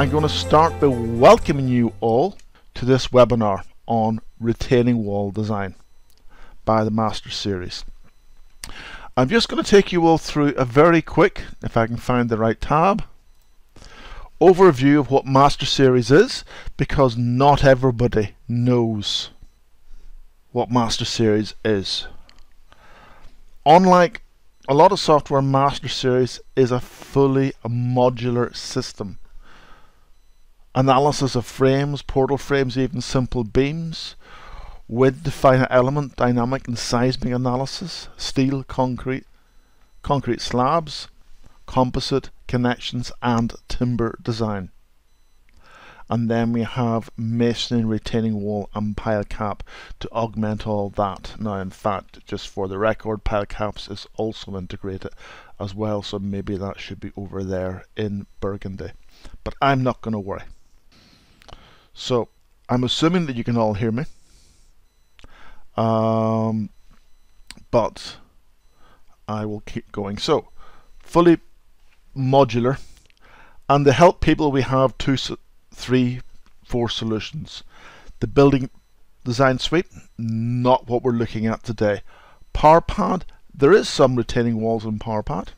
I'm going to start by welcoming you all to this webinar on retaining wall design by the Master Series. I'm just going to take you all through a very quick, if I can find the right tab, overview of what Master Series is, because not everybody knows what Master Series is. Unlike a lot of software, Master Series is a fully modular system. Analysis of frames, portal frames, even simple beams, with the finite element, dynamic and seismic analysis, steel, concrete slabs, composite, connections and timber design. And then we have masonry, retaining wall and pile cap to augment all that. Now, in fact, just for the record, pile caps is also integrated as well, so maybe that should be over there in burgundy, but I'm not going to worry. So I'm assuming that you can all hear me, but I will keep going. So fully modular, and to help people we have 2, 3, 4 solutions. The building design suite, not what we're looking at today. PowerPad, there is some retaining walls in PowerPad.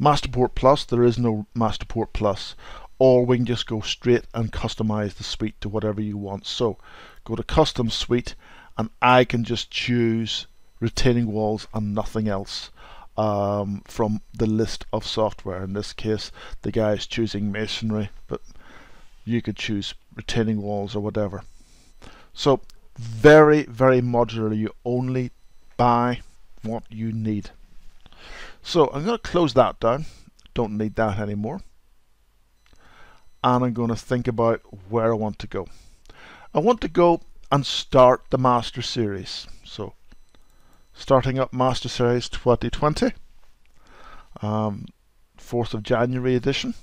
Masterport Plus, there is no Masterport Plus, or we can just go straight and customize the suite to whatever you want. So go to custom suite and I can just choose retaining walls and nothing else from the list of software. In this case, the guy is choosing masonry, but you could choose retaining walls or whatever. So very, very modular. You only buy what you need. So I'm going to close that down. Don't need that anymore. And I'm going to think about where I want to go. I want to go and start the Master Series. So starting up Master Series 2020, 4th of January edition,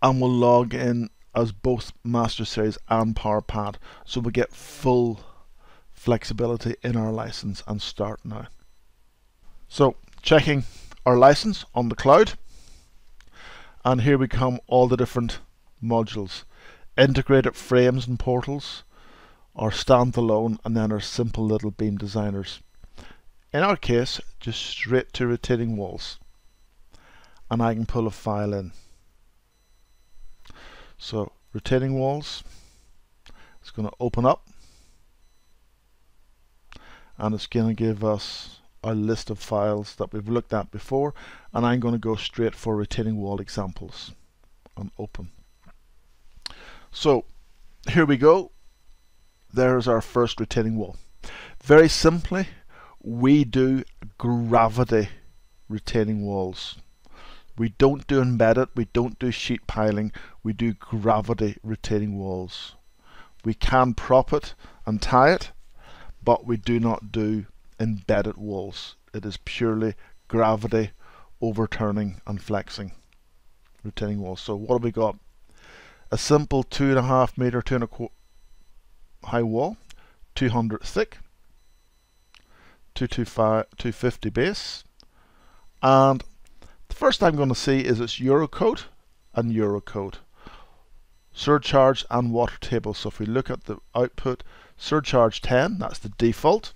and we'll log in as both Master Series and PowerPad, so we get full flexibility in our license and start now. So checking our license on the cloud, and here we come, all the different modules, integrated frames and portals, our standalone, and then our simple little beam designers. In our case, just straight to retaining walls, and I can pull a file in. So retaining walls, it's going to open up and it's going to give us a list of files that we've looked at before, and I'm going to go straight for retaining wall examples and open. So here we go. There's our first retaining wall. Very simply, we do gravity retaining walls. We don't do embedded, we don't do sheet piling, we do gravity retaining walls. We can prop it and tie it, but we do not do embedded walls. It is purely gravity, overturning and flexing retaining walls. So what have we got? A simple 2.5 meter, 2.25 high wall, 200 thick, 250 base, and the first I'm going to see is it's Eurocode and Eurocode. Surcharge and water table. So if we look at the output, surcharge 10, that's the default,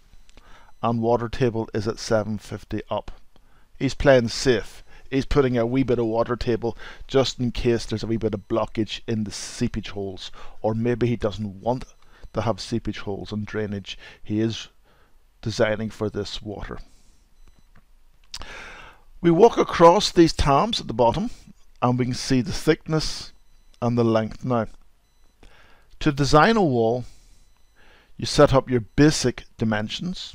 and water table is at 750 up. He's playing safe. He's putting a wee bit of water table just in case there's a wee bit of blockage in the seepage holes, or maybe he doesn't want to have seepage holes and drainage. He is designing for this water. We walk across these tabs at the bottom and we can see the thickness and the length. Now, to design a wall, you set up your basic dimensions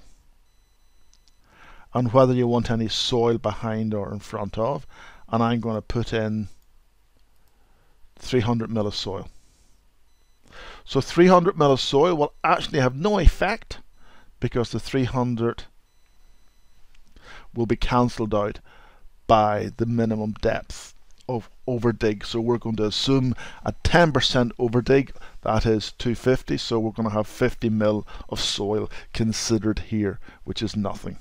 and whether you want any soil behind or in front of, and I'm going to put in 300 mil of soil. So 300 mil of soil will actually have no effect because the 300 will be cancelled out by the minimum depth of overdig. So we're going to assume a 10% overdig, that is 250, so we're going to have 50 mil of soil considered here, which is nothing,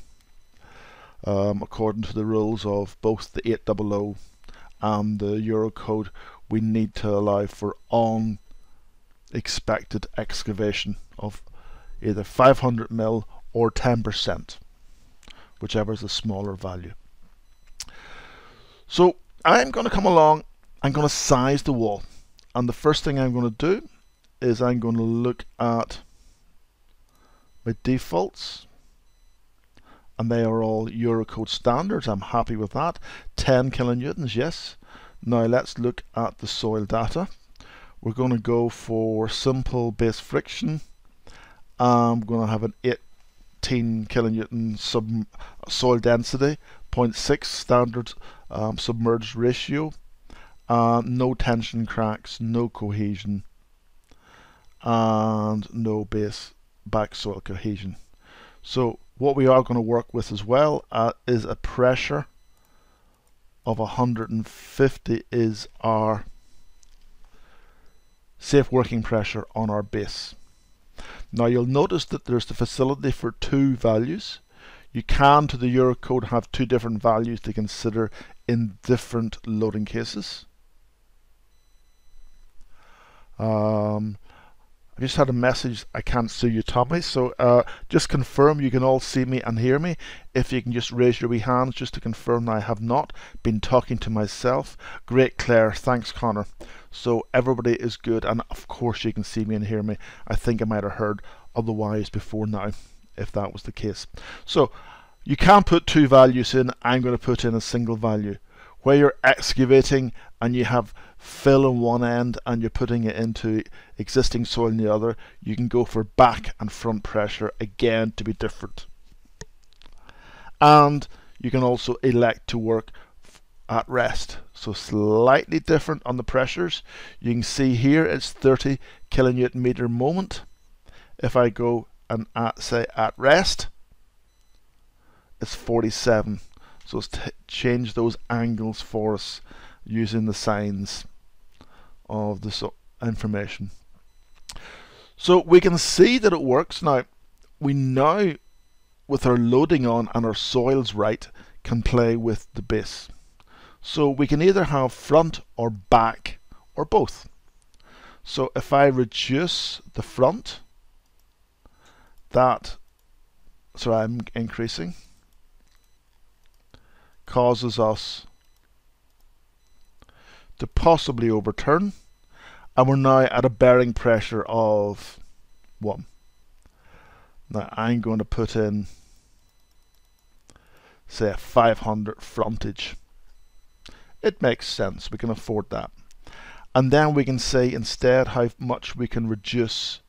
according to the rules of both the 8002 and the Eurocode, we need to allow for unexpected excavation of either 500 mil or 10%, whichever is the smaller value. So I'm going to come along, I'm going to size the wall, and the first thing I'm going to do is I'm going to look at my defaults, and they are all Eurocode standards. I'm happy with that. 10 kilonewtons, yes. Now let's look at the soil data. We're going to go for simple base friction. I'm going to have an 18 kilonewton soil density, 0.6 standard submerged ratio, no tension cracks, no cohesion, and no base back soil cohesion. So what we are going to work with as well is a pressure of 150 is our safe working pressure on our base. Now you'll notice that there's the facility for two values. You can, to the Eurocode, have two different values to consider in different loading cases. I just had a message, I can't see you, Tommy, so just confirm you can all see me and hear me. If you can just raise your wee hands just to confirm that I have not been talking to myself. Great, Claire, thanks, Connor. So everybody is good, and of course you can see me and hear me. I think I might have heard otherwise before now, if that was the case. So you can put two values in. I'm going to put in a single value. Where you're excavating and you have fill on one end and you're putting it into existing soil in the other, you can go for back and front pressure again to be different. And you can also elect to work at rest. So slightly different on the pressures. You can see here it's 30 kilonewton meter moment. If I go and say at rest, it's 47. So let's change those angles for us using the signs of this information. So we can see that it works. Now, we now, with our loading on and our soils right, can play with the base. So we can either have front or back or both. So if I reduce the front, that, so I'm increasing, causes us to possibly overturn, and we're now at a bearing pressure of 1. Now I'm going to put in, say, a 500 frontage. It makes sense, we can afford that. And then we can say instead how much we can reduce,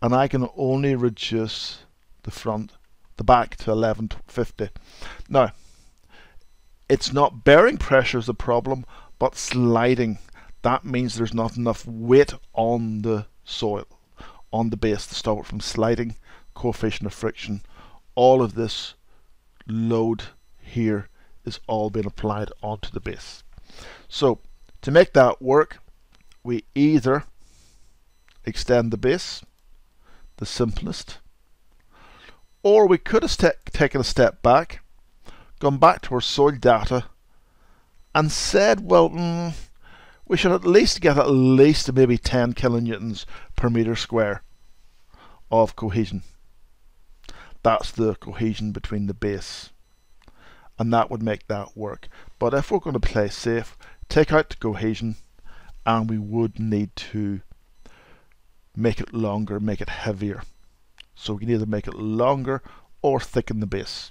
and I can only reduce the back to 1150. Now, it's not bearing pressure is the problem, but sliding. That means there's not enough weight on the soil, on the base, to stop it from sliding, coefficient of friction. All of this load here is all being applied onto the base. So to make that work, we either extend the base, the simplest, or we could have taken a step back, gone back to our soil data and said, well, we should at least get at least maybe 10 kilonewtons per meter square of cohesion. That's the cohesion between the base, and that would make that work. But if we're going to play safe, take out the cohesion, and we would need to make it longer, make it heavier. So we can either make it longer or thicken the base.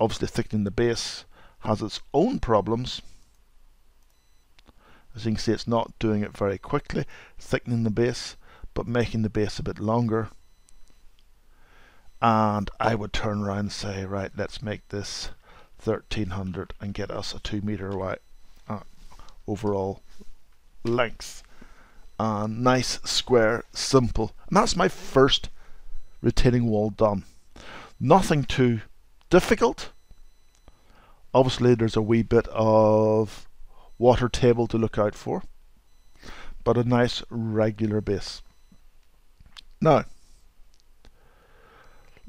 Obviously, thickening the base has its own problems. As you can see, it's not doing it very quickly, thickening the base, but making the base a bit longer. And I would turn around and say, right, let's make this 1300 and get us a 2 meter wide overall length. Nice, square, simple. And that's my first retaining wall done. Nothing too difficult. Obviously there's a wee bit of water table to look out for, but a nice regular base. Now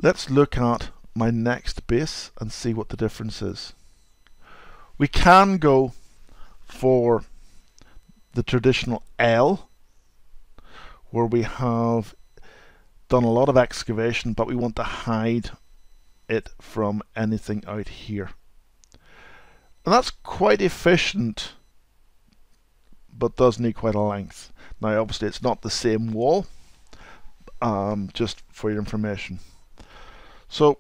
let's look at my next base and see what the difference is. We can go for the traditional L, where we have done a lot of excavation, but we want to hide it from anything out here. And that's quite efficient, but does need quite a length. Now obviously it's not the same wall, just for your information. So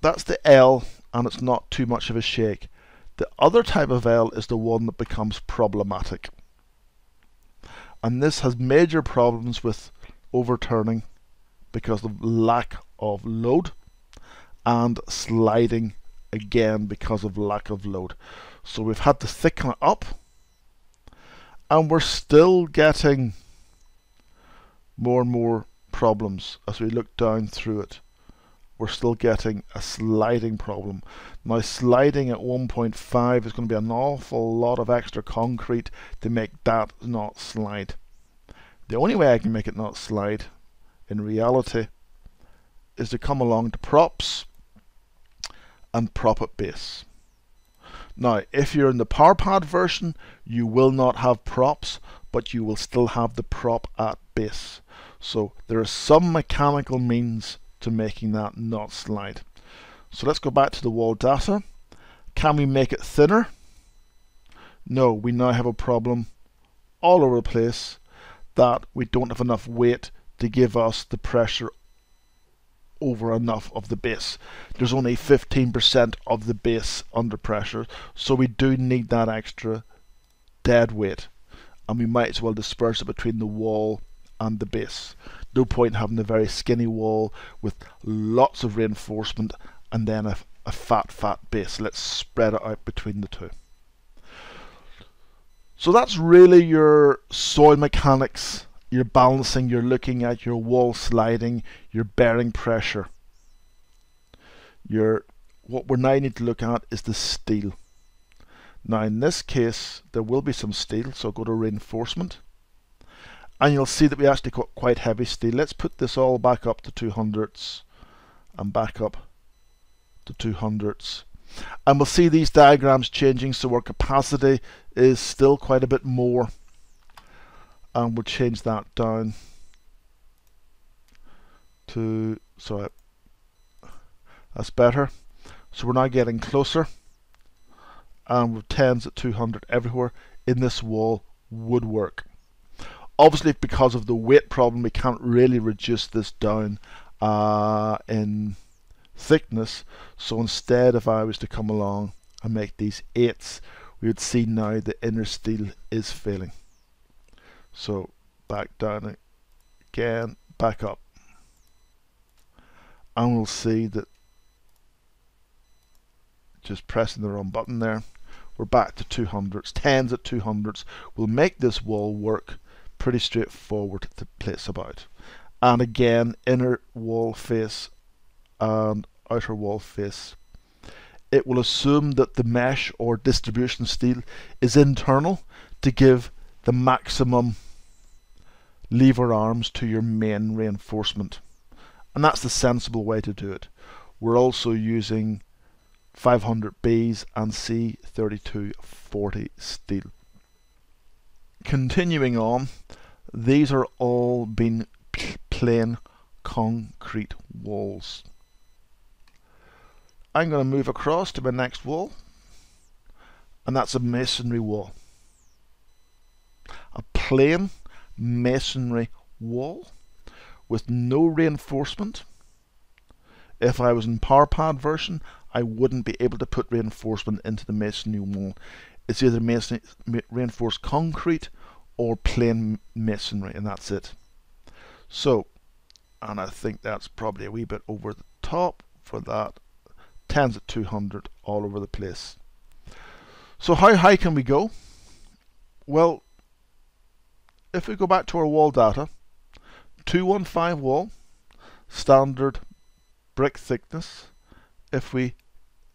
that's the L, and it's not too much of a shake. The other type of L is the one that becomes problematic. And this has major problems with overturning because of lack of load, and sliding again because of lack of load. So we've had to thicken it up, and we're still getting more and more problems. As we look down through it, we're still getting a sliding problem. Now sliding at 1.5 is going to be an awful lot of extra concrete to make that not slide. The only way I can make it not slide in reality is to come along to props and prop at base. Now if you're in the PowerPad version, you will not have props, but you will still have the prop at base. So there are some mechanical means to making that not slide. So let's go back to the wall data. Can we make it thinner? No, we now have a problem all over the place that we don't have enough weight to give us the pressure over enough of the base. There's only 15% of the base under pressure, so we do need that extra dead weight, and we might as well disperse it between the wall and the base. No point having a very skinny wall with lots of reinforcement and then a fat base. Let's spread it out between the two. So that's really your soil mechanics, your balancing, you're looking at your wall sliding, your bearing pressure. What we now need to look at is the steel. Now in this case there will be some steel, so go to reinforcement. And you'll see that we actually got quite heavy steel. Let's put this all back up to 2/100 and back up to 2/100. And we'll see these diagrams changing, so our capacity is still quite a bit more. And we'll change that down to, sorry, that's better. So we're now getting closer, and we're 10s at 200 everywhere in this wall woodwork. Obviously, because of the weight problem, we can't really reduce this down in thickness. So instead, if I was to come along and make these 8s, we would see now the inner steel is failing. So back down again, back up. And we'll see that, just pressing the wrong button there, we're back to 2/100, 10s at 2/100. We'll make this wall work. Pretty straightforward to place about. And again, inner wall face and outer wall face. It will assume that the mesh or distribution steel is internal to give the maximum lever arms to your main reinforcement. And that's the sensible way to do it. We're also using 500 Bs and C3240 steel. Continuing on, these are all been plain concrete walls. I'm going to move across to my next wall, and that's a masonry wall. A plain masonry wall with no reinforcement. If I was in PowerPad version, I wouldn't be able to put reinforcement into the masonry wall. It's either reinforced concrete or plain masonry, and that's it. So, and I think that's probably a wee bit over the top for that. 10s at 200 all over the place. So how high can we go? Well, if we go back to our wall data, 215 wall, standard brick thickness. If we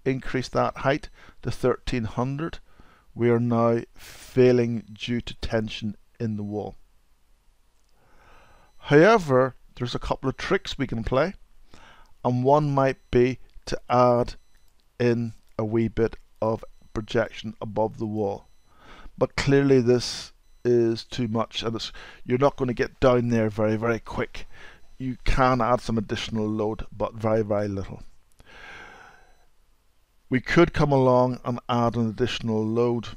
increase that height to 1300, we are now failing due to tension in the wall. However, there's a couple of tricks we can play, and one might be to add in a wee bit of projection above the wall. but clearly this is too much, and it's, you're not going to get down there very, very quick. You can add some additional load, but very, very little. We could come along and add an additional load.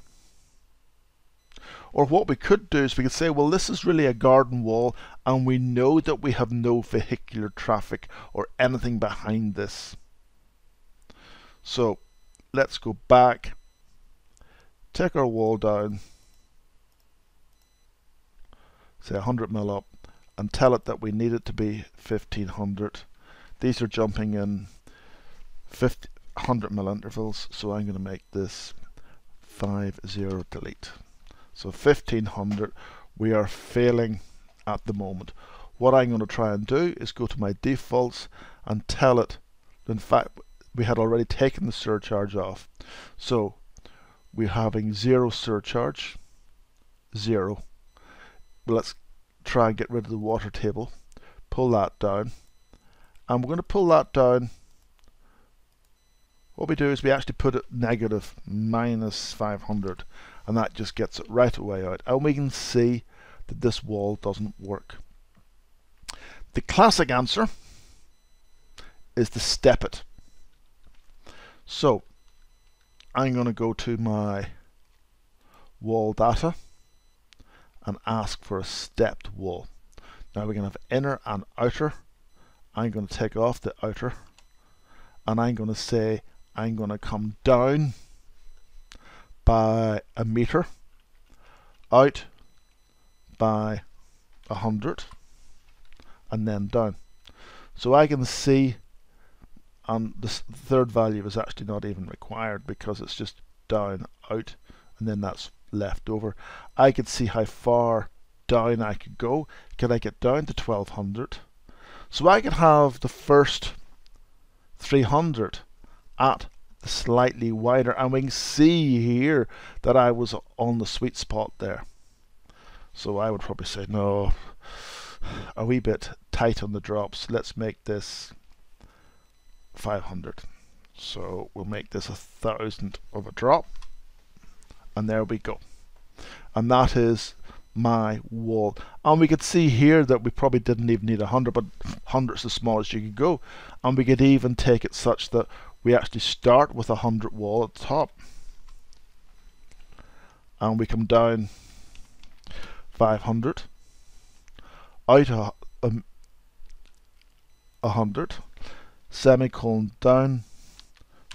Or what we could do is we could say, well, this is really a garden wall, and we know that we have no vehicular traffic or anything behind this. So let's go back, take our wall down, say 100 mil up, and tell it that we need it to be 1500. These are jumping in 100 mil intervals, so I'm going to make this 50 delete. So 1500 we are failing at the moment. What I'm going to try and do is go to my defaults and tell it, in fact we had already taken the surcharge off, so we're having zero surcharge, zero. Let's try and get rid of the water table, pull that down, and we're going to pull that down. What we do is we actually put it negative, minus 500, and that just gets it right away out, and we can see that this wall doesn't work. The classic answer is to step it. So I'm going to go to my wall data and ask for a stepped wall. Now we're going to have inner and outer. I'm going to take off the outer, and I'm going to say I'm going to come down by 1 meter, out by 100, and then down. So I can see, and this third value is actually not even required because it's just down, out, and then that's left over. I could see how far down I could go. Can I get down to 1200? So I could have the first 300 at the slightly wider, and we can see here that I was on the sweet spot there. So I would probably say, no, a wee bit tight on the drops. Let's make this 500. So we'll make this 1,000 of a drop. And there we go. And that is my wall. And we could see here that we probably didn't even need 100, but 100's the smallest you could go. And we could even take it such that we actually start with 100 wall at the top. And we come down 500, out of 100, semicolon down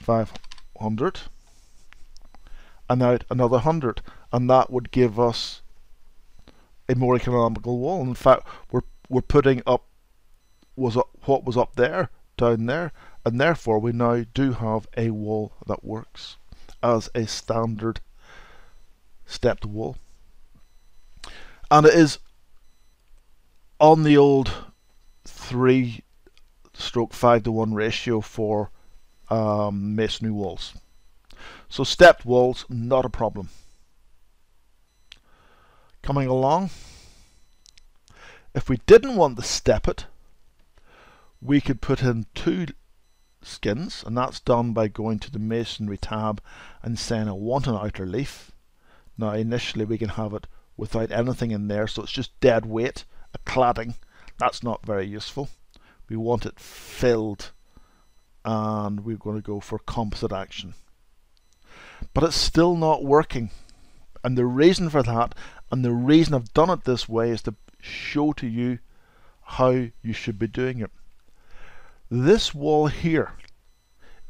500, and out another 100, and that would give us a more economical wall. In fact, we're putting up what was up there, down there, and therefore we now do have a wall that works as a standard stepped wall. And it is on the old 3/5:1 ratio for masonry walls. So stepped walls, not a problem. Coming along, if we didn't want to step it, we could put in 2 skins, and that's done by going to the masonry tab and saying I want an outer leaf. Now initially we can have it without anything in there, so it's just dead weight, a cladding. That's not very useful. We want it filled, and we're going to go for composite action. But it's still not working, and the reason for that, and the reason I've done it this way, is to show to you how you should be doing it. This wall here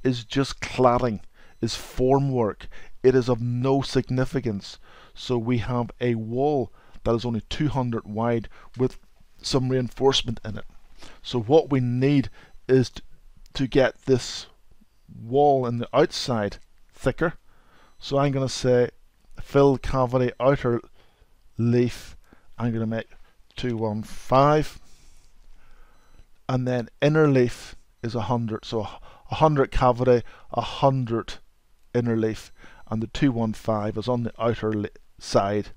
is just cladding, is formwork. It is of no significance. So we have a wall that is only 200 wide with some reinforcement in it. So what we need is to get this wall in the outside thicker. So I'm going to say fill cavity outer leaf, I'm going to make 215, and then inner leaf is 100, so 100 cavity, 100 inner leaf, and the 215 is on the outer side.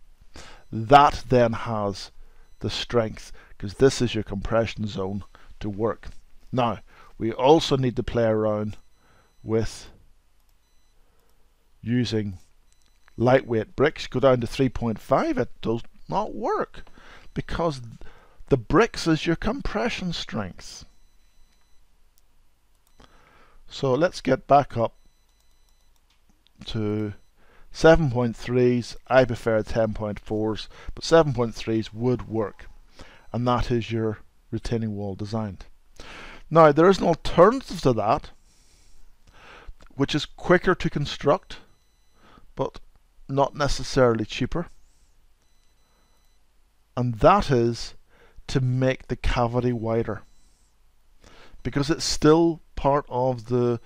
That then has the strength, because this is your compression zone to work. Now we also need to play around with using lightweight bricks go down to 3.5, it does not work because the bricks is your compression strength. So let's get back up to 7.3s. I prefer 10.4s, but 7.3s would work, and that is your retaining wall designed. Now there is an alternative to that which is quicker to construct but not necessarily cheaper, and that is to make the cavity wider, because it's still part of the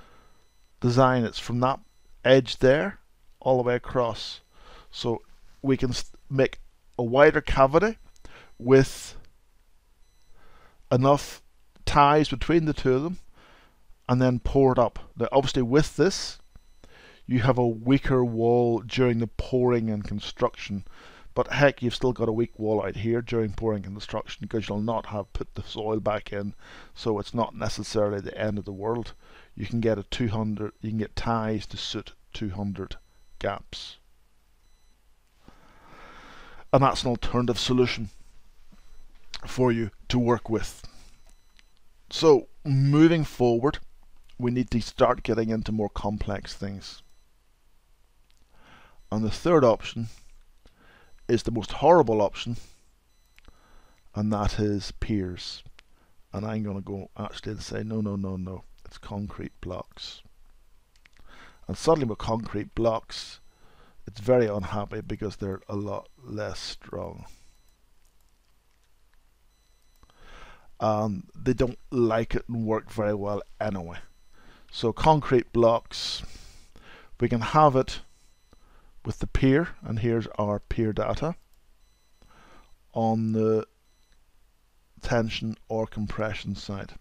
design. It's from that edge there all the way across, so we can make a wider cavity with enough ties between the two of them and then pour it up. Now obviously with this you have a weaker wall during the pouring and construction, but heck, you've still got a weak wall out here during pouring and construction because you'll not have put the soil back in, so it's not necessarily the end of the world. You can get a 200, you can get ties to suit 200 gaps, and that's an alternative solution for you to work with. So moving forward, we need to start getting into more complex things, and the third option is the most horrible option, and that is piers. And I'm going to go actually and say no, it's concrete blocks. And suddenly with concrete blocks it's very unhappy because they're a lot less strong. They don't like it and work very well anyway. So concrete blocks, we can have it with the pier, and here's our pier data on the tension or compression side.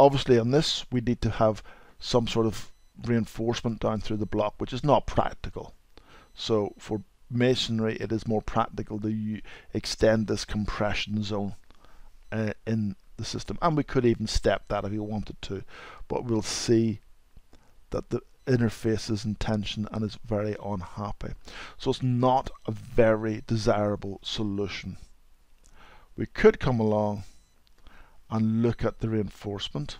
Obviously on this we need to have some sort of reinforcement down through the block, which is not practical. So for masonry it is more practical to extend this compression zone in the system, and we could even step that if you wanted to, but we'll see that the interface is in tension and is very unhappy, so it's not a very desirable solution. We could come along and look at the reinforcement,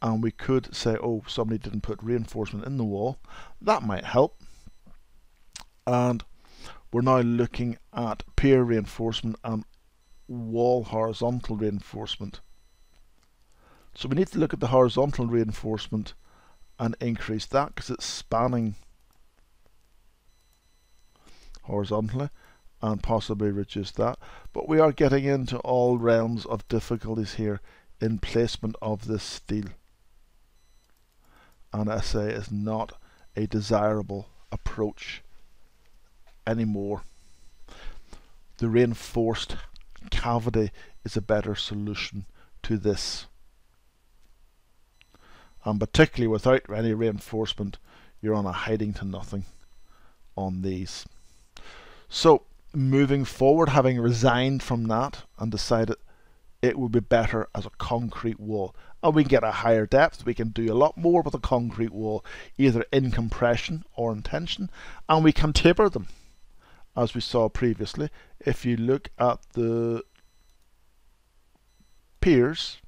and we could say, oh, somebody didn't put reinforcement in the wall, that might help. And we're now looking at pier reinforcement and wall horizontal reinforcement. So we need to look at the horizontal reinforcement and increase that because it's spanning horizontally, and possibly reduce that. But we are getting into all realms of difficulties here in placement of this steel, and I say it's not a desirable approach anymore. The reinforced cavity is a better solution to this, and particularly without any reinforcement you're on a hiding to nothing on these. So moving forward, having resigned from that and decided it would be better as a concrete wall, and we get a higher depth, we can do a lot more with a concrete wall, either in compression or in tension, and we can taper them as we saw previously. If you look at the piers,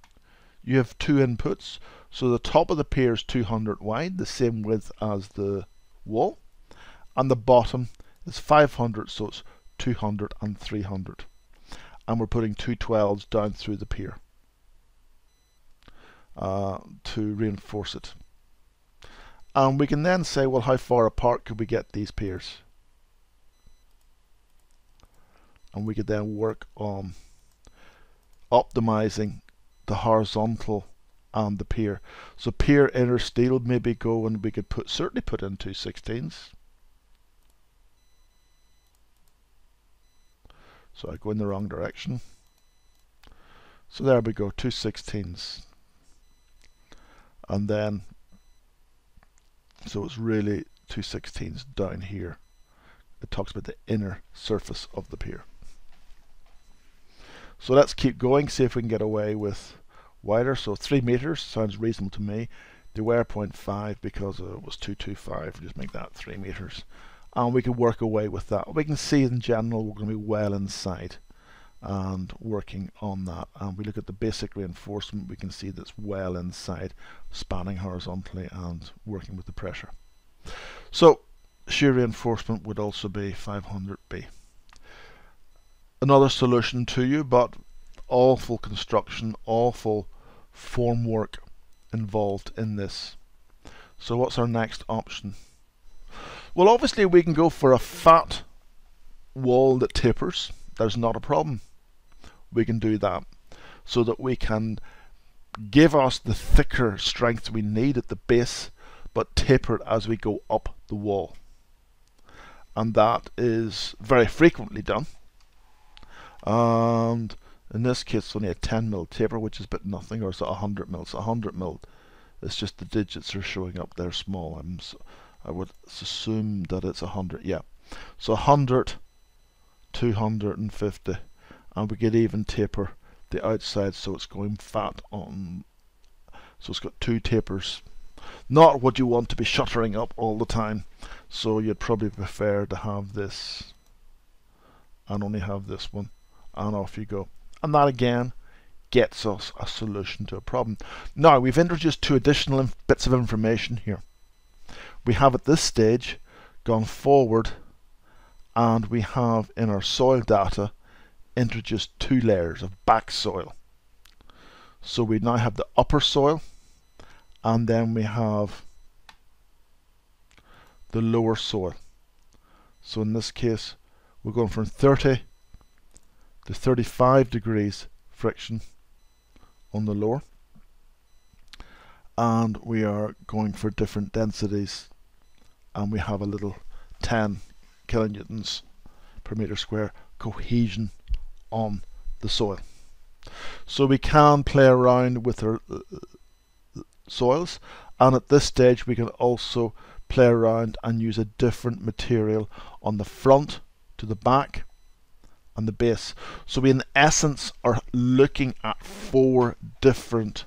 you have two inputs, so the top of the pier is 200 wide, the same width as the wall, and the bottom is 500, so it's 200 and 300. And we're putting two 12s down through the pier to reinforce it. And we can then say, well, how far apart could we get these piers? And we could then work on optimizing the horizontal and the pier. So pier inner steel, maybe go, and we could put, certainly put in 216s. So I go in the wrong direction. So there we go, 216s. And then, so it's really 216s down here. It talks about the inner surface of the pier. So let's keep going, see if we can get away with wider. So 3 meters sounds reasonable to me. They were 0.5 because it was 225, just make that 3 meters. and we can work away with that. We can see in general we're going to be well inside and working on that, and we look at the basic reinforcement, we can see that's well inside, spanning horizontally and working with the pressure. So shear reinforcement would also be 500B. Another solution to you, but awful construction, awful formwork involved in this. So what's our next option? Well, obviously we can go for a fat wall that tapers. There's not a problem. We can do that so that we can give us the thicker strength we need at the base, but taper it as we go up the wall. And that is very frequently done. And in this case, it's only a 10mm taper, which is but nothing, or is it 100mm? It's 100mm. It's just the digits are showing up there small. I would assume that it's 100. Yeah. So 100, 250, and we could even taper the outside so it's going fat on. So it's got two tapers. Not what you want to be shuttering up all the time. So you'd probably prefer to have this and only have this one, and off you go. And that again gets us a solution to a problem. Now we've introduced two additional bits of information here. We have at this stage gone forward, and we have in our soil data introduced two layers of back soil. So we now have the upper soil, and then we have the lower soil. So in this case we're going from 30 to 35 degrees friction on the lower, and we are going for different densities, and we have a little 10 kilonewtons per meter square cohesion on the soil. So we can play around with our soils, and at this stage we can also play around and use a different material on the front to the back and the base. So we in essence are looking at four different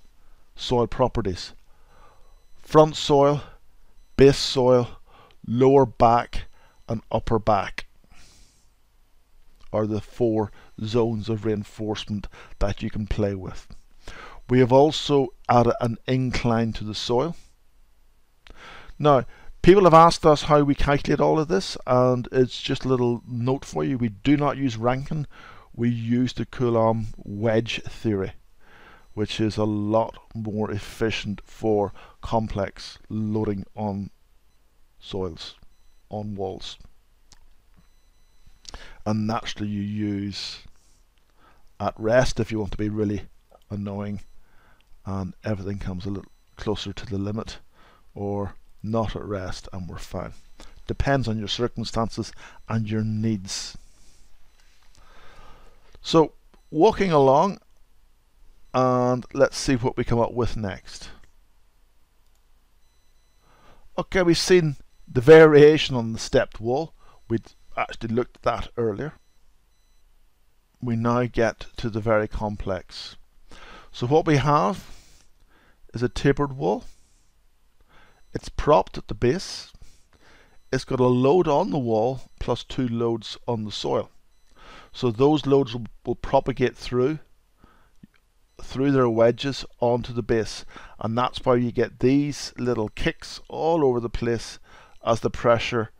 soil properties: front soil, base soil, lower back and upper back are the four zones of reinforcement that you can play with. We have also added an incline to the soil. Now people have asked us how we calculate all of this, and it's just a little note for you: we do not use Rankine, we use the Coulomb wedge theory, which is a lot more efficient for complex loading on soils, on walls. And naturally you use at rest if you want to be really annoying and everything comes a little closer to the limit, or not at rest and we're fine. Depends on your circumstances and your needs. So walking along, and let's see what we come up with next. Okay, we've seen the variation on the stepped wall. We'd actually looked at that earlier. We now get to the very complex. So what we have is a tapered wall. It's propped at the base. It's got a load on the wall plus two loads on the soil. So those loads will propagate through their wedges onto the base, and that's why you get these little kicks all over the place as the pressure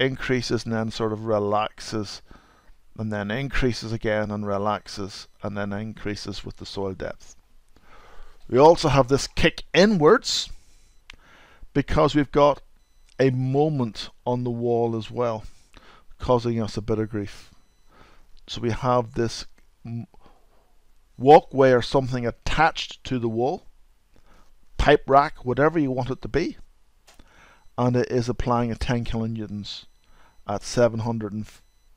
increases and then sort of relaxes and then increases again and relaxes and then increases with the soil depth. We also have this kick inwards because we've got a moment on the wall as well, causing us a bit of grief. So we have this walkway or something attached to the wall, pipe rack, whatever you want it to be, and it is applying a 10 kilonewtons at 700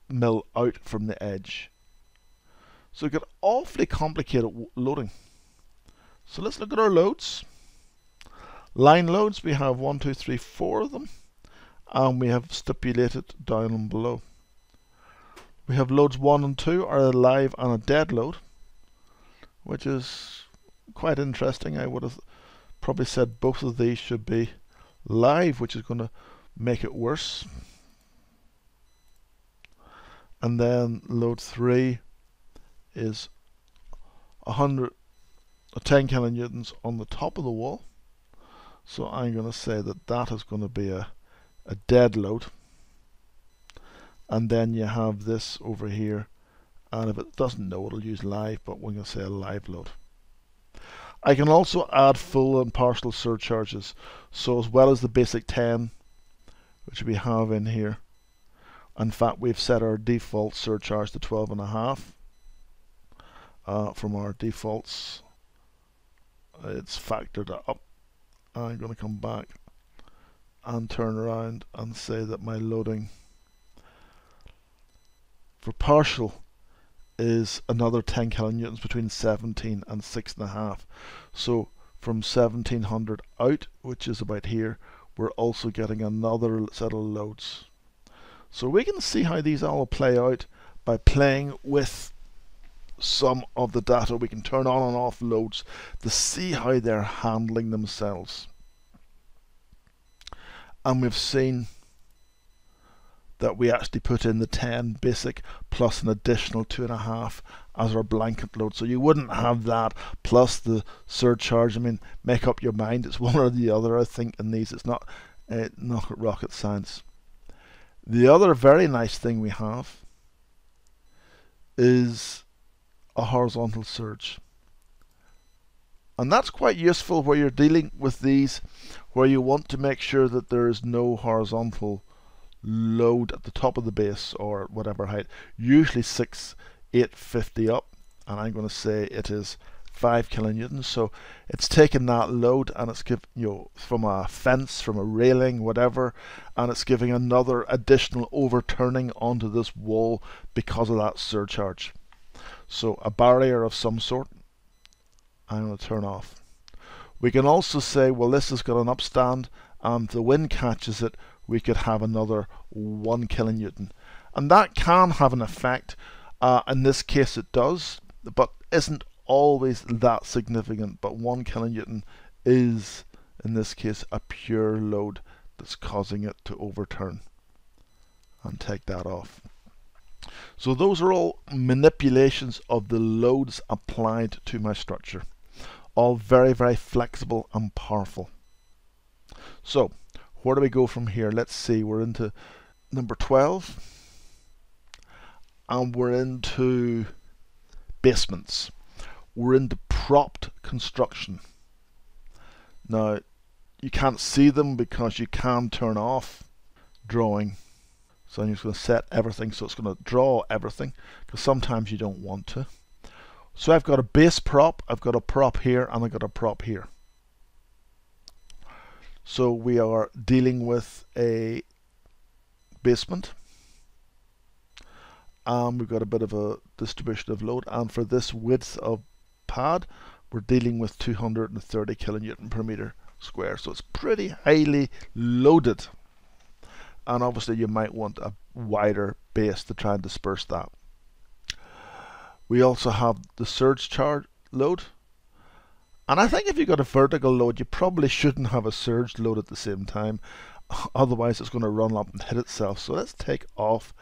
mil out from the edge. So we've got awfully complicated loading. So let's look at our loads. Line loads, we have 1, 2, 3, 4 of them, and we have stipulated down and below. We have loads 1 and 2 are a live and a dead load, which is quite interesting. I would have probably said both of these should be live, which is going to make it worse. and then load 3 is 10 kilonewtons on the top of the wall. So I'm going to say that that is going to be a dead load. And then you have this over here, and if it doesn't know, it'll use live, but we're going to say a live load. I can also add full and partial surcharges. So as well as the basic 10, which we have in here, in fact we've set our default surcharge to 12.5 from our defaults. It's factored up. I'm going to come back and turn around and say that my loading for partial is another 10 kilonewtons between 17 and 6.5. So from 1700 out, which is about here, we're also getting another set of loads. So we can see how these all play out by playing with some of the data. We can turn on and off loads to see how they're handling themselves. And we've seen that we actually put in the 10 basic plus an additional 2.5 as our blanket load. So you wouldn't have that plus the surcharge. I mean, make up your mind, it's one or the other. I think in these it's not rocket science. The other very nice thing we have is a horizontal surge, and that's quite useful where you're dealing with these where you want to make sure that there is no horizontal load at the top of the base or whatever height, usually 850 up, and I'm going to say it is 5 kilonewtons. So it's taken that load and it's given, you know, from a fence, from a railing, whatever, and it's giving another additional overturning onto this wall because of that surcharge. So a barrier of some sort. I'm going to turn off. We can also say, well, this has got an upstand, and if the wind catches it, we could have another 1 kilonewton, and that can have an effect. In this case it does, but isn't always that significant. But 1 kilonewton is in this case a pure load that's causing it to overturn, and take that off. So those are all manipulations of the loads applied to my structure, all very, very flexible and powerful. So where do we go from here? Let's see, we're into number 12, and we're into basements. We're into propped construction. Now, you can't see them because you can turn off drawing. So I'm just going to set everything so it's going to draw everything, because sometimes you don't want to. So I've got a base prop, I've got a prop here, and I've got a prop here. So we are dealing with a basement, and we've got a bit of a distribution of load, and for this width of pad we're dealing with 230 kilonewton per meter square, so it's pretty highly loaded, and obviously you might want a wider base to try and disperse that. We also have the surge charge load. And I think if you've got a vertical load, you probably shouldn't have a surge load at the same time, otherwise it's going to run up and hit itself. So let's take off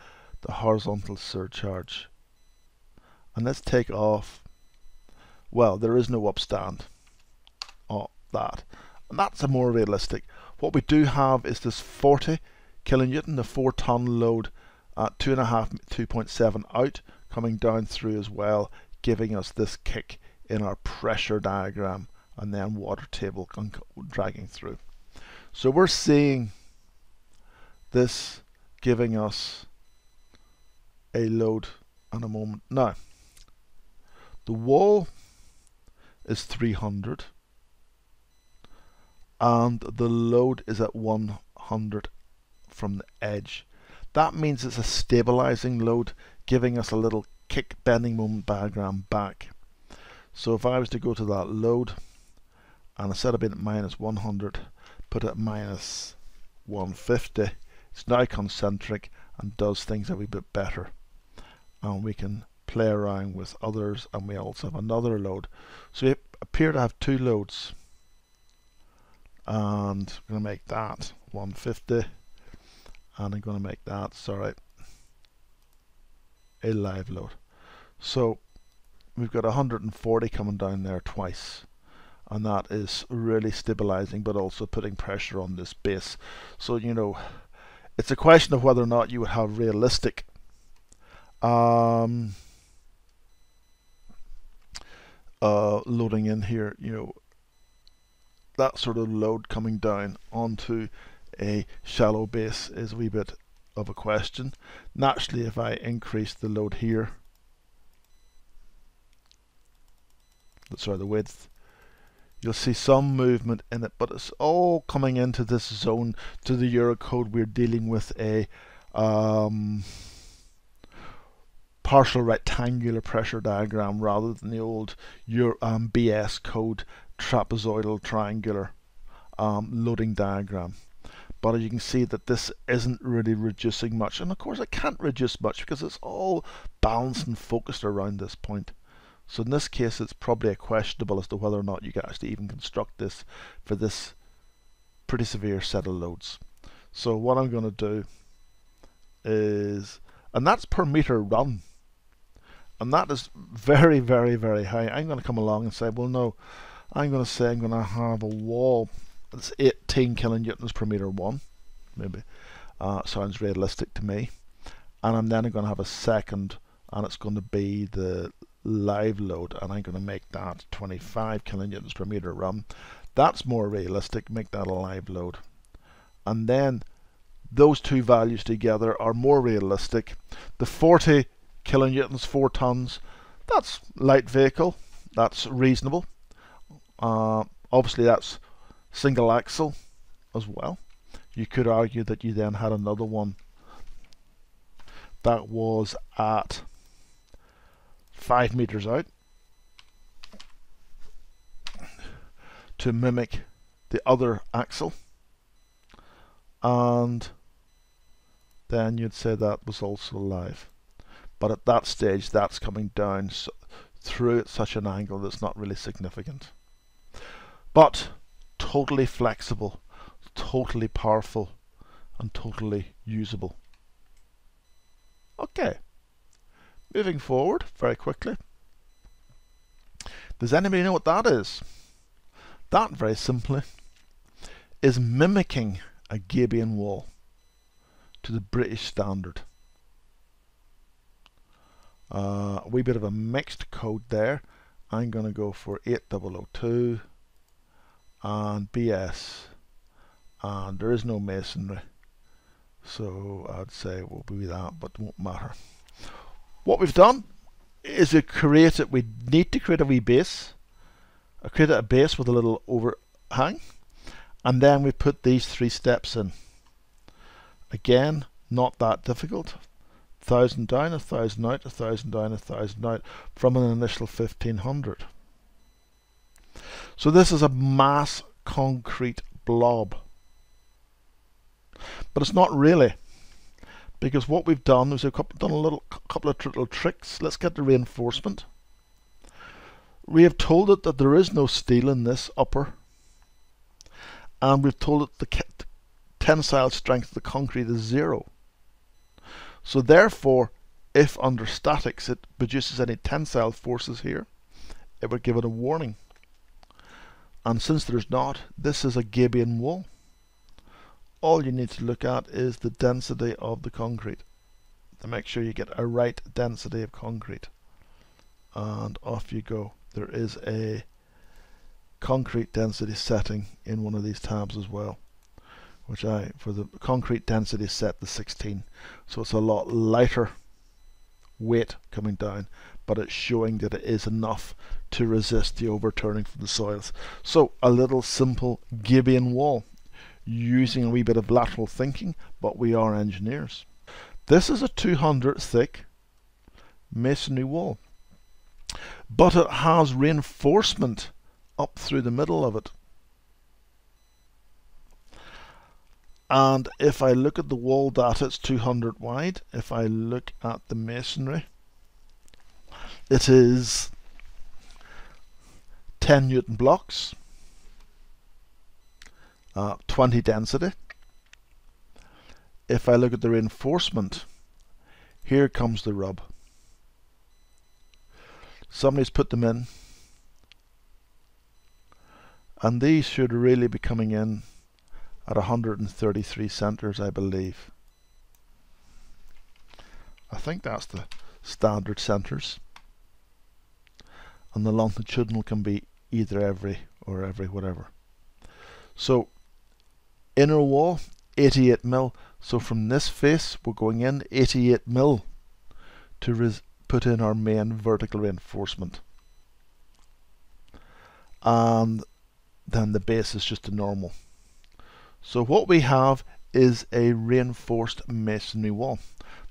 the horizontal surcharge, and let's take off, well, there is no upstand of that, and that's a more realistic. What we do have is this 40 kilonewton, the 4-ton load at 2.7 out, coming down through as well, giving us this kick in our pressure diagram, and then water table dragging through. So we're seeing this giving us a load in a moment. Now, the wall is 300 and the load is at 100 from the edge. That means it's a stabilizing load, giving us a little kick bending moment diagram back. So if I was to go to that load, and instead of being at minus 100, put it at minus 150, it's now concentric and does things a wee bit better. And we can play around with others, and we also have another load. So we appear to have two loads. And I'm going to make that 150, and I'm going to make that, sorry, a live load. So we've got 140 coming down there twice, and that is really stabilizing but also putting pressure on this base. So, you know, it's a question of whether or not you would have realistic loading in here, you know, that sort of load coming down onto a shallow base is a wee bit of a question. Naturally, if I increase the load here, sorry, the width, you'll see some movement in it, but it's all coming into this zone, to the Eurocode. We're dealing with a partial rectangular pressure diagram rather than the old BS code trapezoidal triangular loading diagram. But you can see that this isn't really reducing much, and of course it can't reduce much because it's all balanced and focused around this point. So in this case it's probably questionable as to whether or not you can actually even construct this for this pretty severe set of loads. So what I'm going to do is, and that's per meter run, and that is very, very, very high. I'm going to come along and say, well, no, I'm going to say I'm going to have a wall that's 18 kilonewtons per meter one, maybe. Sounds realistic to me. And I'm then going to have a second, and it's going to be the live load, and I'm going to make that 25 kilonewtons per meter run. That's more realistic. Make that a live load. And then those two values together are more realistic. The 40 kilonewtons, 4 tons, that's light vehicle, that's reasonable. Obviously that's single axle as well. You could argue that you then had another one that was at 5 meters out to mimic the other axle, and then you'd say that was also live. But at that stage that's coming down through at such an angle that's not really significant, but totally flexible, totally powerful, and totally usable. Okay, moving forward very quickly. Does anybody know what that is? That very simply is mimicking a Gabian wall to the British standard. A wee bit of a mixed code there. I'm going to go for 8002 and BS, and there is no masonry, so I'd say it will be that, but it won't matter. What we've done is we need to create a wee base. I created a base with a little overhang, and then we put these three steps in. Again, not that difficult. 1,000 down, 1,000 out, 1,000 down, 1,000 out, from an initial 1,500. So this is a mass concrete blob, but it's not really, because what we've done is we've done a couple of little tricks. Let's get the reinforcement. We have told it that there is no steel in this upper, and we've told it the tensile strength of the concrete is 0. So therefore, if under statics it produces any tensile forces here, it would give it a warning. And since there's not, this is a Gabian wall. All you need to look at is the density of the concrete, to make sure you get a right density of concrete. And off you go. There is a concrete density setting in one of these tabs as well, which I, for the concrete density, set to 16. So it's a lot lighter weight coming down, but it's showing that it is enough to resist the overturning from the soils. So a little simple Gabian wall, using a wee bit of lateral thinking, but we are engineers. This is a 200 thick masonry wall, but it has reinforcement up through the middle of it. And if I look at the wall data, it's 200 wide. If I look at the masonry, it is 10 Newton blocks, 20 density. If I look at the reinforcement, here comes the rub. Somebody's put them in. And these should really be coming in at 133 centers, I believe. I think that's the standard centers. And the longitudinal can be either every or every whatever. So inner wall 88 mil. So from this face we're going in 88 mil to put in our main vertical reinforcement. And then the base is just a normal. So what we have is a reinforced masonry wall.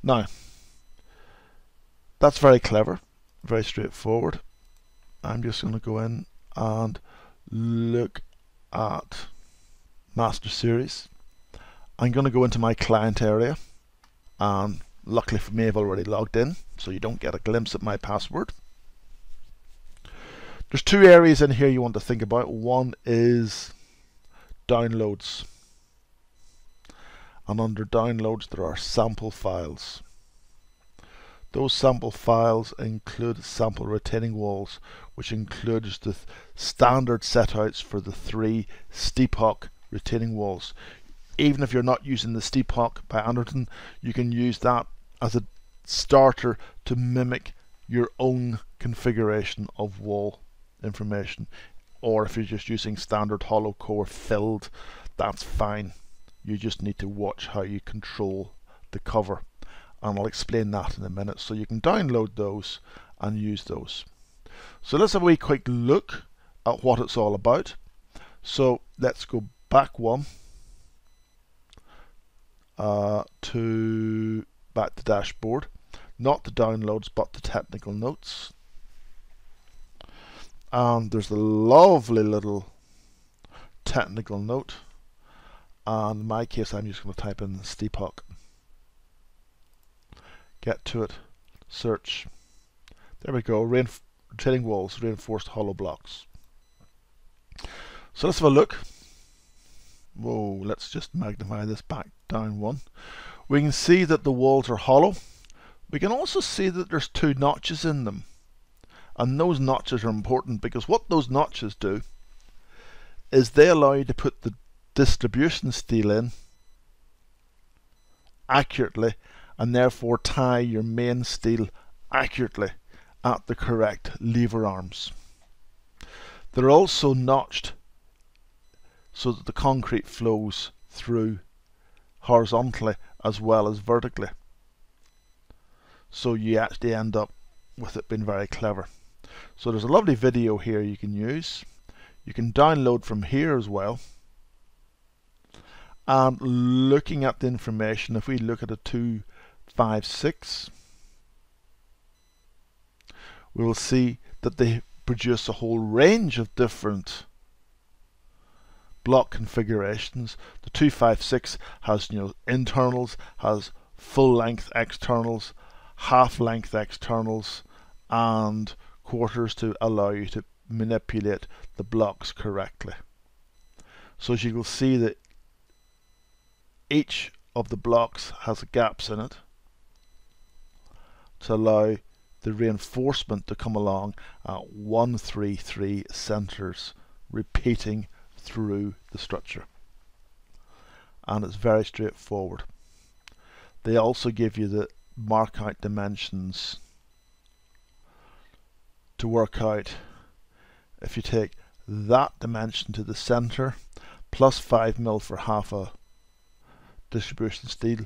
Now that's very clever, very straightforward. I'm just going to go in and look at Master Series. I'm going to go into my client area, and luckily for me I've already logged in, so you don't get a glimpse at my password. There's two areas in here you want to think about. One is downloads, and under downloads there are sample files. Those sample files include sample retaining walls, which includes the standard setouts for the 3 Steephawk retaining walls. Even if you're not using the Steephawk by Anderton, you can use that as a starter to mimic your own configuration of wall information. Or if you're just using standard hollow core filled, that's fine. You just need to watch how you control the cover. And I'll explain that in a minute. So you can download those and use those. So let's have a wee quick look at what it's all about. So let's go back one to back to dashboard, not the downloads but the technical notes. And there's a lovely little technical note. And in my case, I'm just going to type in the Steephawk. Get to it, search. There we go, retaining walls, reinforced hollow blocks. So let's have a look. Whoa, let's just magnify this back down one. We can see that the walls are hollow. We can also see that there's 2 notches in them. And those notches are important because what those notches do is they allow you to put the distribution steel in accurately, and therefore tie your main steel accurately at the correct lever arms. They're also notched so that the concrete flows through horizontally as well as vertically. So you actually end up with it being very clever. So there's a lovely video here you can use. You can download from here as well. And looking at the information, if we look at a 256, we will see that they produce a whole range of different block configurations. The 256 has, you know, internals, has full length externals, half length externals, and quarters to allow you to manipulate the blocks correctly. So as you will see that each of the blocks has gaps in it to allow the reinforcement to come along at 133 centers, repeating through the structure. And it's very straightforward. They also give you the mark out dimensions to work out. If you take that dimension to the center, plus 5 mil for half a distribution steel,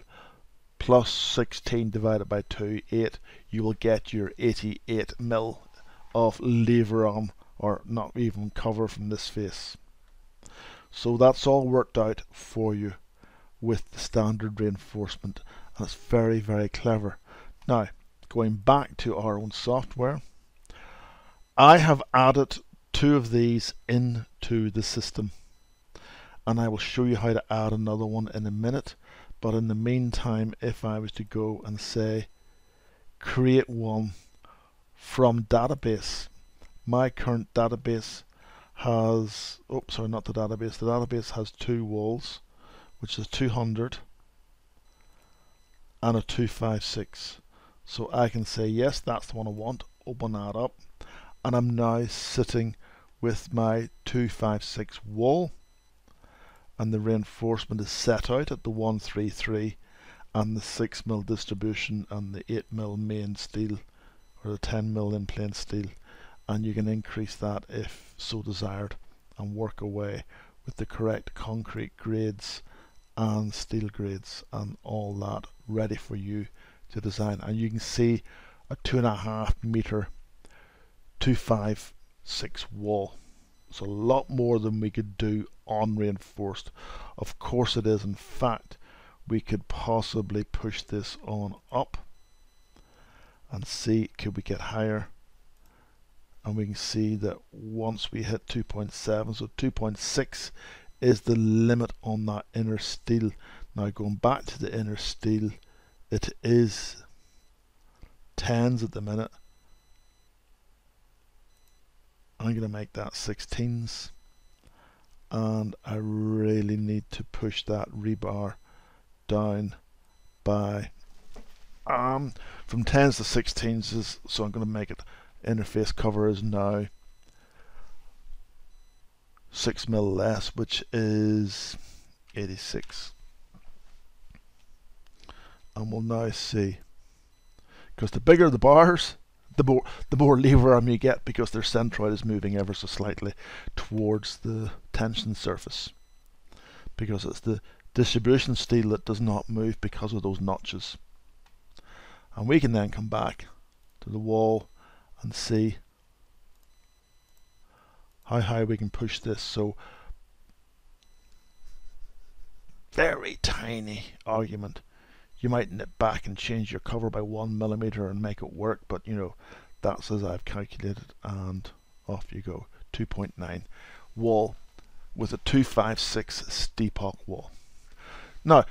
plus 16 divided by 2, 8, you will get your 88 mil of lever arm, or not even cover, from this face. So that's all worked out for you with the standard reinforcement, and it's very, very clever. Now, going back to our own software, I have added 2 of these into the system, and I will show you how to add another one in a minute. But in the meantime, if I was to go and say create one from database, my current database has, oops, sorry, not the database, the database has 2 walls, which is 200 and a 256. So I can say yes, that's the one I want, open that up, and I'm now sitting with my 256 wall, and the reinforcement is set out at the 133 and the 6mm distribution and the 8mm main steel or the 10mm in plain steel, and you can increase that if so desired and work away with the correct concrete grades and steel grades and all that ready for you to design. And you can see a 2.5 meter 256 wall. It's a lot more than we could do unreinforced. Of course it is. In fact, we could possibly push this on up and see could we get higher, and we can see that once we hit 2.7, so 2.6 is the limit on that inner steel. Now going back to the inner steel, it is 10s at the minute. I'm going to make that 16s, and I really need to push that rebar down by from 10s to 16s, so I'm going to make it interface cover is now 6mm less, which is 86, and we'll now see, because the bigger the bars, the more lever arm you get, because their centroid is moving ever so slightly towards the tension surface, because it's the distribution steel that does not move because of those notches. And we can then come back to the wall and see how high we can push this. So very tiny argument, you might nip back and change your cover by 1mm and make it work, but you know, that's as I've calculated, and off you go. 2.9 wall with a 256 Steephawk wall. Now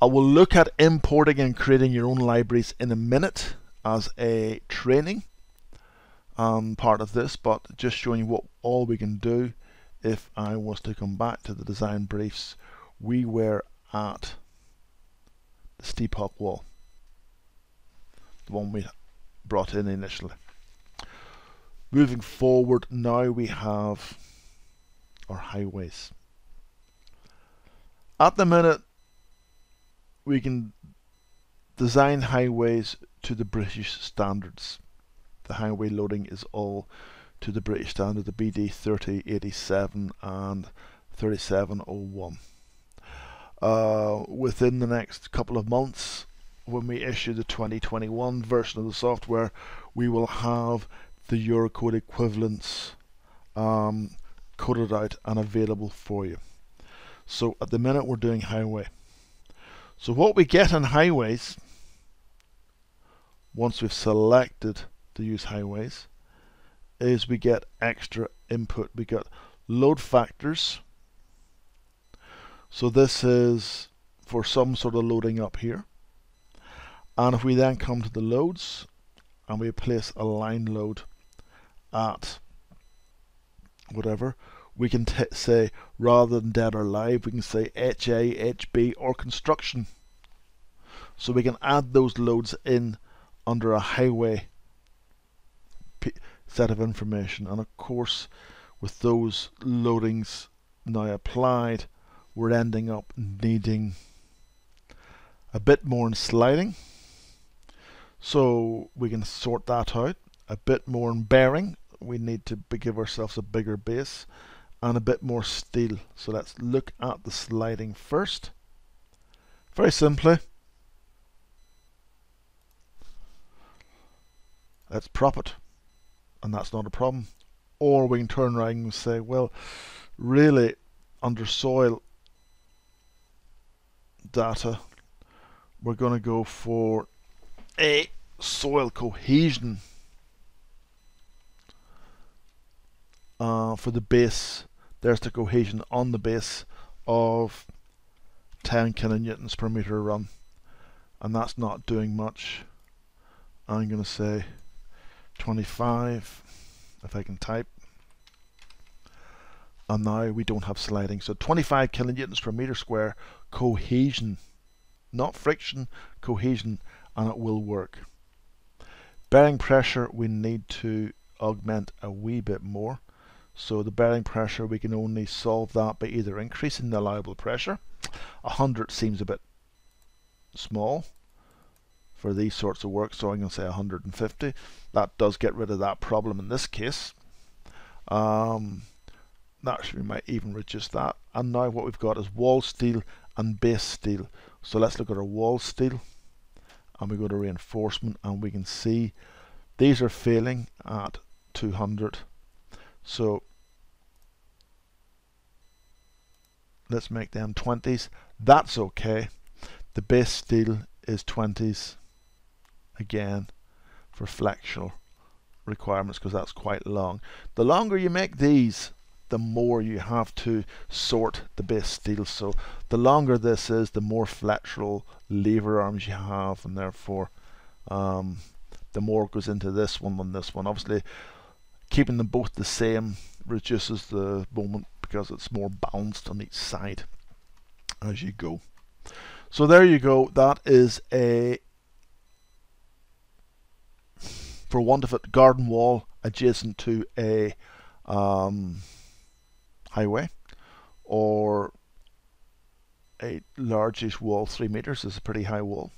I will look at importing and creating your own libraries in a minute as a training part of this, but just showing you what all we can do. If I was to come back to the design briefs, we were at the Steephawk wall, the one we brought in initially. Moving forward, now we have our highways. At the minute, we can design highways to the British standards. The highway loading is all to the British standard, the BD 3087 and 3701. Within the next couple of months, when we issue the 2021 version of the software, we will have the Eurocode equivalents coded out and available for you. So at the minute we're doing highway. So what we get on highways, once we've selected to use highways, is we get extra input. We got load factors, so this is for some sort of loading up here, and if we then come to the loads and we place a line load at whatever, we can say, rather than dead or live, we can say HA, HB or construction. So we can add those loads in under a highway set of information, and of course with those loadings now applied, we're ending up needing a bit more in sliding, so we can sort that out, a bit more in bearing, we need to give ourselves a bigger base, and a bit more steel. So let's look at the sliding first. Very simply, let's prop it, and that's not a problem. Or we can turn around and say, well, really under soil data we're going to go for a soil cohesion for the base. There's the cohesion on the base of 10 kilonewtons per meter run, and that's not doing much. I'm going to say 25 if I can type, and now we don't have sliding. So 25 kilonewtons per meter square cohesion, not friction, cohesion, and it will work. Bearing pressure we need to augment a wee bit more. So the bearing pressure, we can only solve that by either increasing the allowable pressure. 100 seems a bit small for these sorts of work, so I'm going to say 150. That does get rid of that problem in this case. Actually, we might even reduce that. And now what we've got is wall steel and base steel. So let's look at our wall steel, and we go to reinforcement, and we can see these are failing at 200. So let's make them 20s. That's okay. The base steel is 20s again for flexural requirements, because that's quite long. The longer you make these, the more you have to sort the base steel. So the longer this is, the more flexural lever arms you have, and therefore the more goes into this one than this one. Obviously, keeping them both the same reduces the moment because it's more balanced on each side as you go. So there you go. That is a, for want of it, garden wall adjacent to a highway, or a largish wall. 3 meters is a pretty high wall.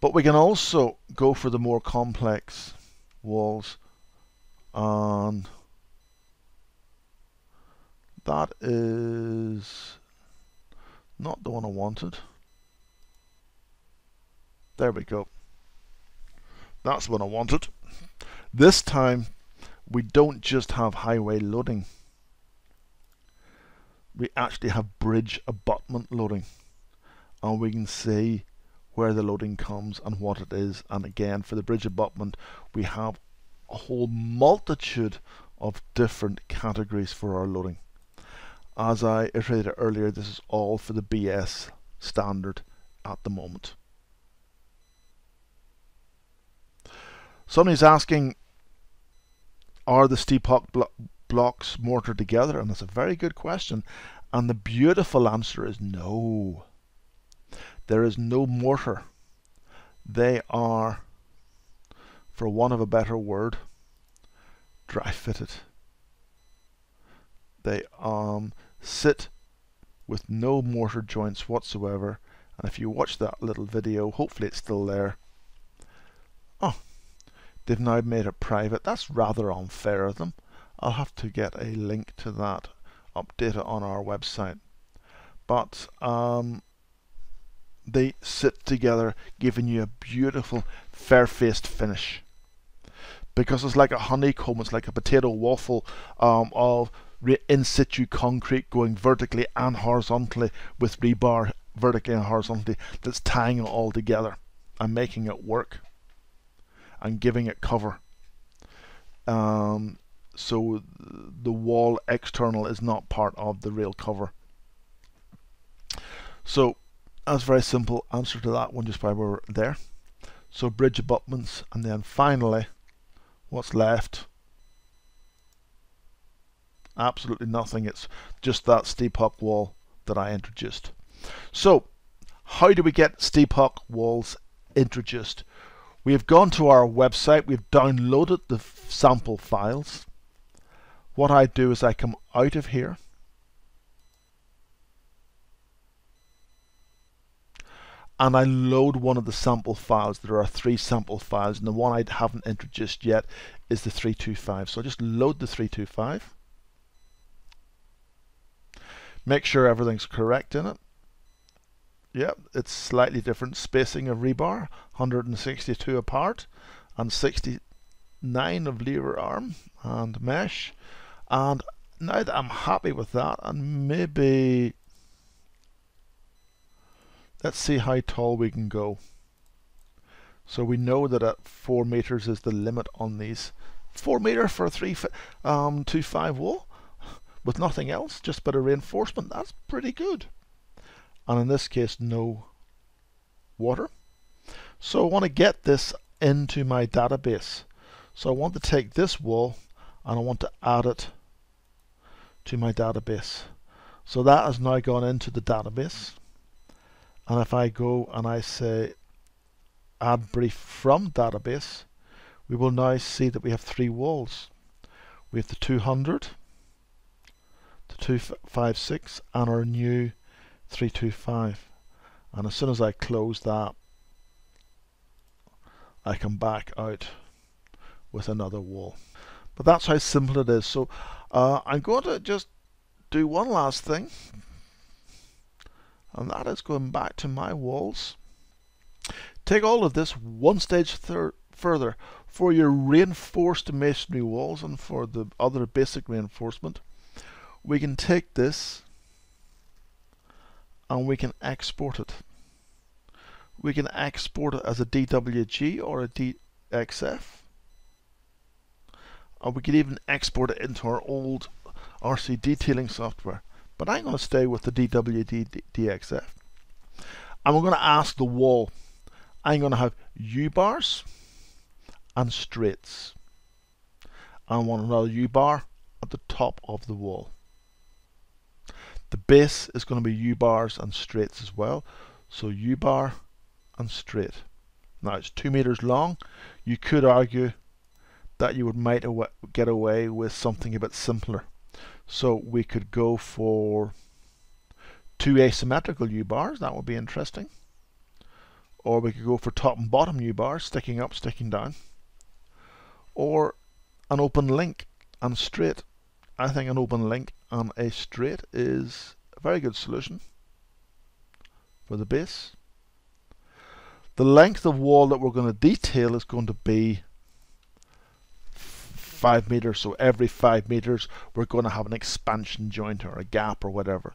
But we can also go for the more complex walls, and that is not the one I wanted. There we go. That's the one I wanted. This time we don't just have highway loading, we actually have bridge abutment loading, and we can see where the loading comes and what it is. And again, for the bridge abutment, we have a whole multitude of different categories for our loading. As I iterated earlier, this is all for the BS standard at the moment. Somebody's asking, are the Steephawk blocks mortared together? And that's a very good question. And the beautiful answer is no. There is no mortar. They are, for want of a better word, dry fitted. They sit with no mortar joints whatsoever. And if you watch that little video, hopefully it's still there. Oh, they've now made it private. That's rather unfair of them. I'll have to get a link to that, update it on our website. But they sit together, giving you a beautiful fair-faced finish. Because it's like a honeycomb, it's like a potato waffle of in situ concrete going vertically and horizontally, with rebar vertically and horizontally, that's tying it all together and making it work and giving it cover. So the wall external is not part of the real cover. So that's a very simple answer to that one, just by where we're there. So bridge abutments, and then finally, what's left? Absolutely nothing. It's just that Steephawk wall that I introduced. So how do we get Steephawk walls introduced? We have gone to our website, we've downloaded the sample files. What I do is I come out of here, and I load one of the sample files. There are 3 sample files, and the one I haven't introduced yet is the 325. So I just load the 325. Make sure everything's correct in it. Yep, it's slightly different. Spacing of rebar, 162 apart, and 69 of lever arm and mesh. And now that I'm happy with that, and maybe let's see how tall we can go. So we know that at 4 meters is the limit on these. 4 meter for a 325 wall with nothing else, just a bit of reinforcement. That's pretty good. And in this case, no water. So I want to get this into my database. So I want to take this wall and I want to add it to my database. So that has now gone into the database. And if I go and I say add brief from database, we will now see that we have three walls. We have the 200, the 256, and our new 325. And as soon as I close that, I come back out with another wall. But that's how simple it is. So I'm going to just do one last thing, and that is going back to my walls. Take all of this one stage further for your reinforced masonry walls and for the other basic reinforcement. We can take this and we can export it. We can export it as a DWG or a DXF, and we can even export it into our old RC detailing software. But I'm going to stay with the DWG DXF, and we're going to ask the wall. I'm going to have U-bars and straights. I want another U-bar at the top of the wall. The base is going to be U-bars and straights as well. So U-bar and straight. Now it's 2 meters long. You could argue that you might get away with something a bit simpler. So we could go for two asymmetrical U-bars. That would be interesting. Or we could go for top and bottom U-bars, sticking up, sticking down. Or an open link and straight. I think an open link and a straight is a very good solution for the base. The length of wall that we're going to detail is going to be 5 meters. So every 5 meters we're going to have an expansion joint or a gap or whatever.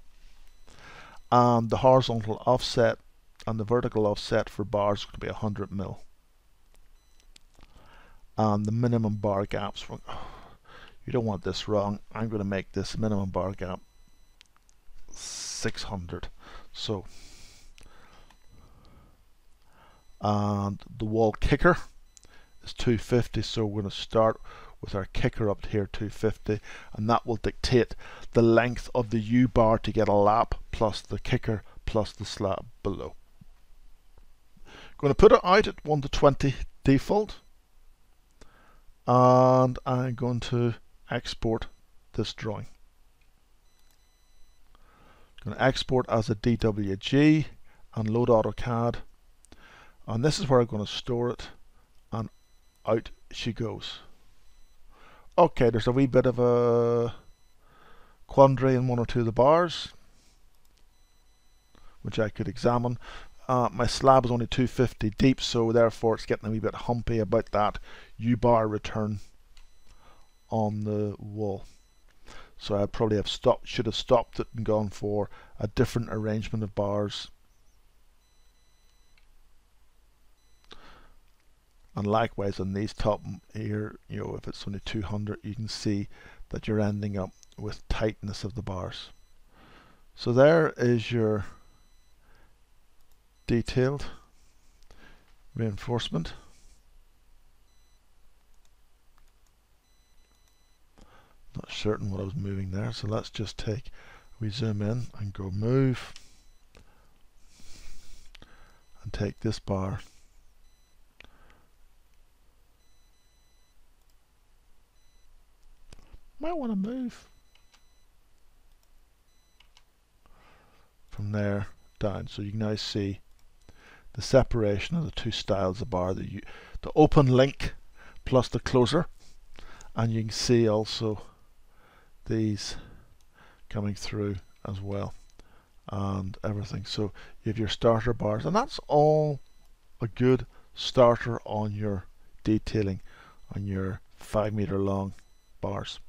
And the horizontal offset and the vertical offset for bars is going to be 100 mil. And the minimum bar gaps, you don't want this wrong. I'm going to make this minimum bar gap 600. So, and the wall kicker is 250. So we're going to start with our kicker up here, 250, and that will dictate the length of the U-bar to get a lap plus the kicker plus the slab below. Going to put it out at 1:20 default, and I'm going to export this drawing. I'm going to export as a DWG and load AutoCAD, and this is where I'm going to store it, and out she goes. Okay, there's a wee bit of a quandary in one or two of the bars, which I could examine. My slab is only 250 deep, so therefore it's getting a wee bit humpy about that U-bar return on the wall. So I probably have should have stopped it and gone for a different arrangement of bars. And likewise on these top here, you know, if it's only 200, you can see that you're ending up with tightness of the bars. So there is your detailed reinforcement, not certain what I was moving there, so let's just we zoom in and go move and take this bar might want to move from there down, so you can now see the separation of the two styles of bar, the open link plus the closer, and you can see also these coming through as well and everything. So you have your starter bars, and that's all a good starter on your detailing on your 5 meter long bars.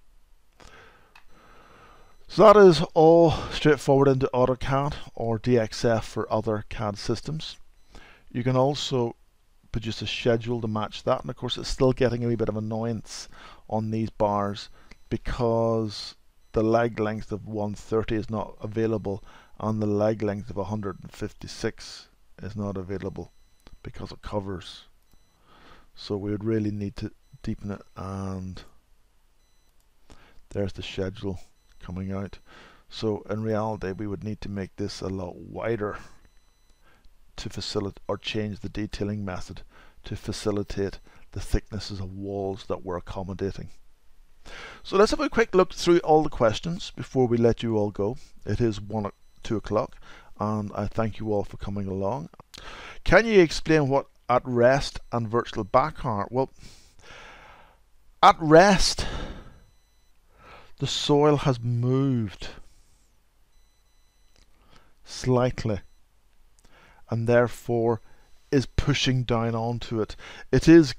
So that is all straightforward into AutoCAD or DXF for other CAD systems. You can also produce a schedule to match that, and of course it's still getting a wee bit of annoyance on these bars because the leg length of 130 is not available and the leg length of 156 is not available because of covers. So we would really need to deepen it, and there's the schedule coming out. So in reality we would need to make this a lot wider to facilitate, or change the detailing method to facilitate the thicknesses of walls that we're accommodating. So let's have a quick look through all the questions before we let you all go. It is 2 o'clock and I thank you all for coming along. Can you explain what at rest and virtual back are? Well, at rest, the soil has moved slightly and therefore is pushing down onto it. It is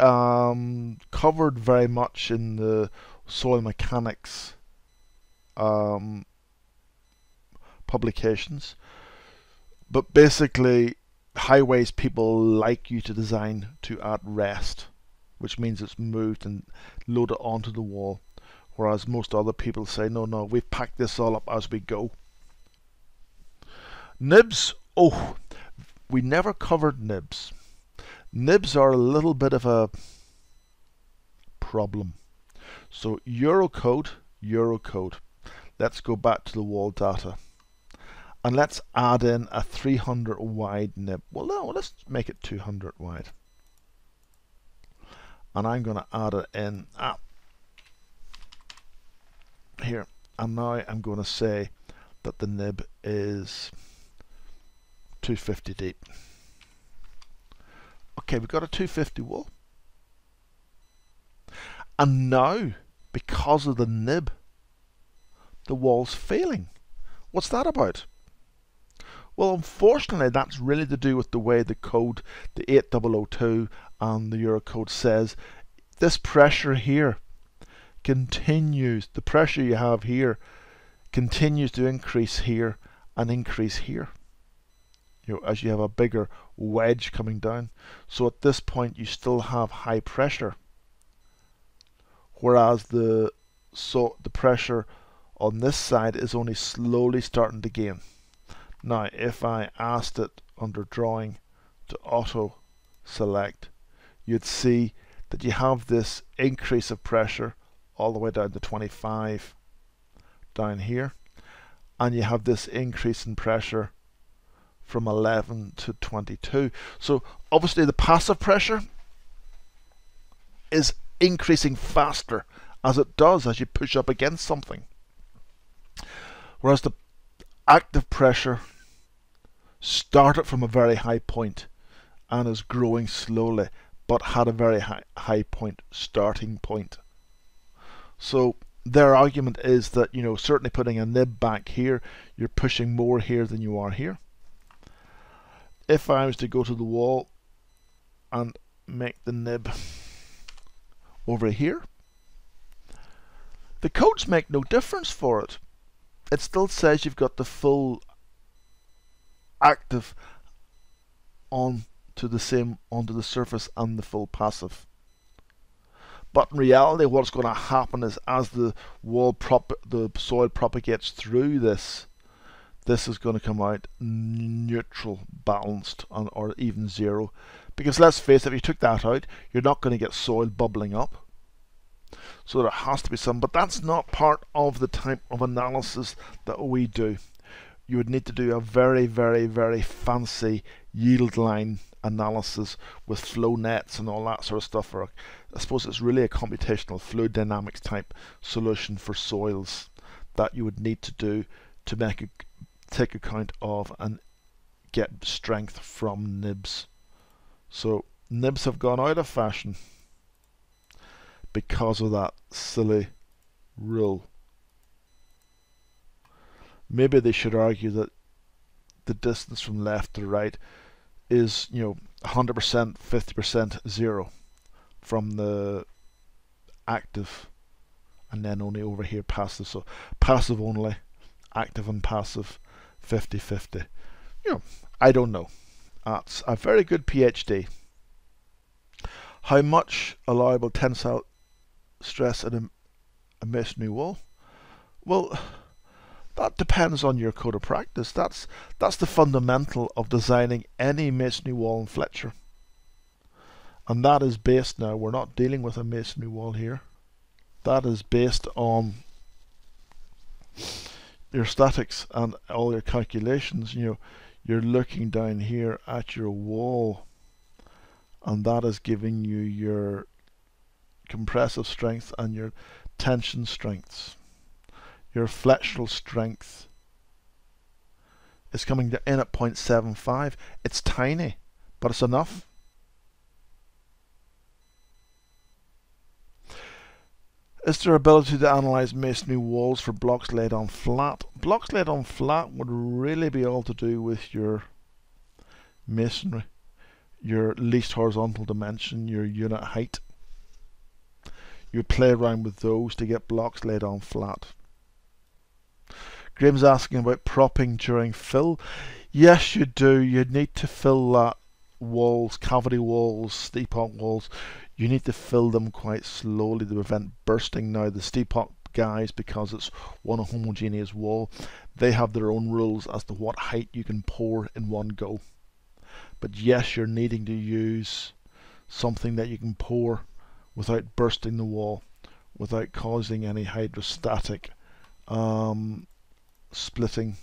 covered very much in the soil mechanics publications, but basically highways people like you to design to at rest, which means it's moved and loaded onto the wall, whereas most other people say no, we've packed this all up as we go. Nibs, oh, we never covered nibs. Nibs are a little bit of a problem. So Eurocode. Let's go back to the wall data and let's add in a 300 wide nib. Well, no, let's make it 200 wide. And I'm going to add it in here. And now I'm going to say that the nib is 250 deep. Okay, we've got a 250 wall. And now, because of the nib, the wall's failing. What's that about? Well, unfortunately, that's really to do with the way the code, the 8002 and the Eurocode says, this pressure here continues, the pressure you have here continues to increase here and increase here, as you have a bigger wedge coming down. So at this point you still have high pressure, whereas the pressure on this side is only slowly starting to gain. Now if I asked it under drawing to auto select, you'd see that you have this increase of pressure all the way down to 25 down here, and you have this increase in pressure from 11 to 22. So obviously the passive pressure is increasing faster as it does as you push up against something, whereas the active pressure started from a very high point and is growing slowly, but had a very high point, starting point. So their argument is that, you know, certainly putting a nib back here, you're pushing more here than you are here. If I was to go to the wall and make the nib over here, the codes make no difference for it. It still says you've got the full active onto the surface and the full passive. But in reality, what's going to happen is as the soil propagates through this, this is going to come out neutral, balanced, or even zero. Because let's face it, if you took that out, you're not going to get soil bubbling up. So there has to be some, but that's not part of the type of analysis that we do. You would need to do a very, very, very fancy yield line analysis with flow nets and all that sort of stuff. Or I suppose it's really a computational fluid dynamics type solution for soils that you would need to do to make a take account of and get strength from nibs. So nibs have gone out of fashion because of that silly rule. Maybe they should argue that the distance from left to right is, you know, 100%, 50%, zero from the active, and then only over here passive. So passive only, active and passive 50-50. You know, I don't know. That's a very good PhD. How much allowable tensile stress in a masonry wall? Well, that depends on your code of practice. That's the fundamental of designing any masonry wall in Fletcher. And that is based now, we're not dealing with a masonry wall here. That is based on your statics and all your calculations. You know, you're looking down here at your wall and that is giving you your compressive strength and your tension strengths. Your flexural strength is coming in at 0.75. It's tiny, but it's enough. Is there ability to analyze masonry walls for blocks laid on flat? Blocks laid on flat would really be all to do with your masonry, your least horizontal dimension, your unit height. You play around with those to get blocks laid on flat. Graham's asking about propping during fill. Yes, you do. You need to fill that walls, cavity walls, Steephawk walls. You need to fill them quite slowly to prevent bursting. Now the Steephawk guys, because it's one homogeneous wall, they have their own rules as to what height you can pour in one go. But yes, you're needing to use something that you can pour without bursting the wall, without causing any hydrostatic splitting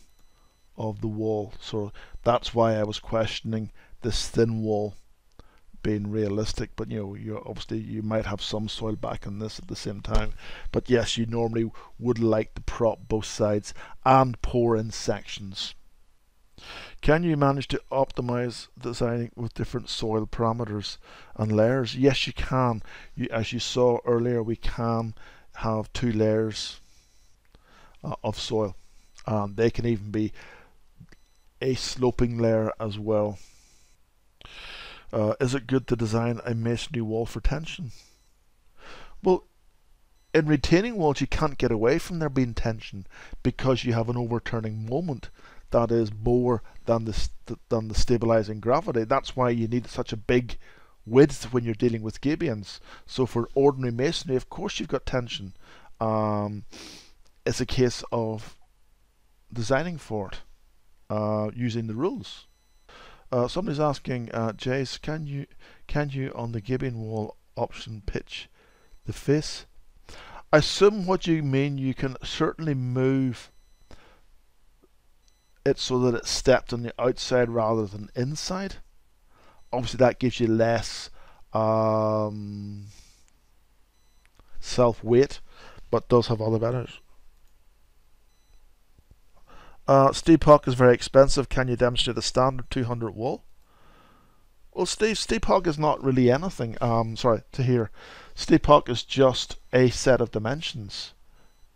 of the wall. So that's why I was questioning this thin wall being realistic, but you know, you obviously you might have some soil back in this at the same time. But yes, you normally would like to prop both sides and pour in sections. Can you manage to optimize designing with different soil parameters and layers? Yes, you can. As you saw earlier, we can have two layers of soil, and they can even be a sloping layer as well. Is it good to design a masonry wall for tension? Well, in retaining walls you can't get away from there being tension because you have an overturning moment that is more than the stabilizing gravity. That's why you need such a big width when you're dealing with gabions. So for ordinary masonry, of course you've got tension. It's a case of designing for it using the rules. Somebody's asking, Jace, can you on the gibbon wall option pitch the face? I assume what you mean, you can certainly move it so that it's stepped on the outside rather than inside. Obviously that gives you less self-weight, but does have other benefits. Steephawk is very expensive. Can you demonstrate the standard 200 wall? Well, Steephawk is not really anything. Sorry to hear. Steephawk is just a set of dimensions.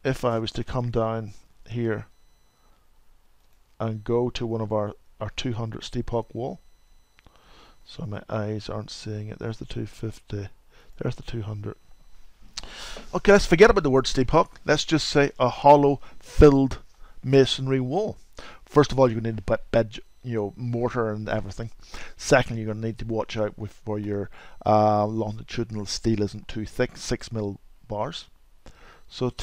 If I was to come down here and go to one of our 200 Steephawk wall. So my eyes aren't seeing it. There's the 250. There's the 200. Okay, let's forget about the word Steephawk. Let's just say a hollow filled masonry wall. First of all, you're going to need to bed, you know, mortar and everything. Secondly, you're going to need to watch out with for your longitudinal steel isn't too thick, 6mm bars. So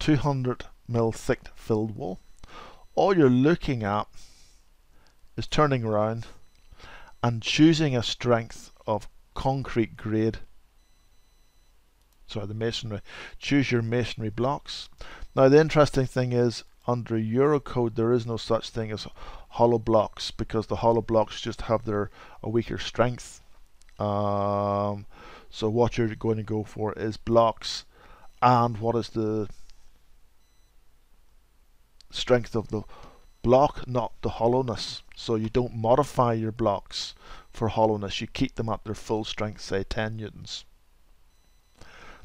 200mm thick filled wall. All you're looking at is turning around and choosing a strength of concrete grade. Sorry, the masonry. Choose your masonry blocks. Now the interesting thing is, under Eurocode there is no such thing as hollow blocks, because the hollow blocks just have a weaker strength. So what you're going to go for is blocks, and what is the strength of the block, not the hollowness. So you don't modify your blocks for hollowness, you keep them at their full strength, say 10 Newtons.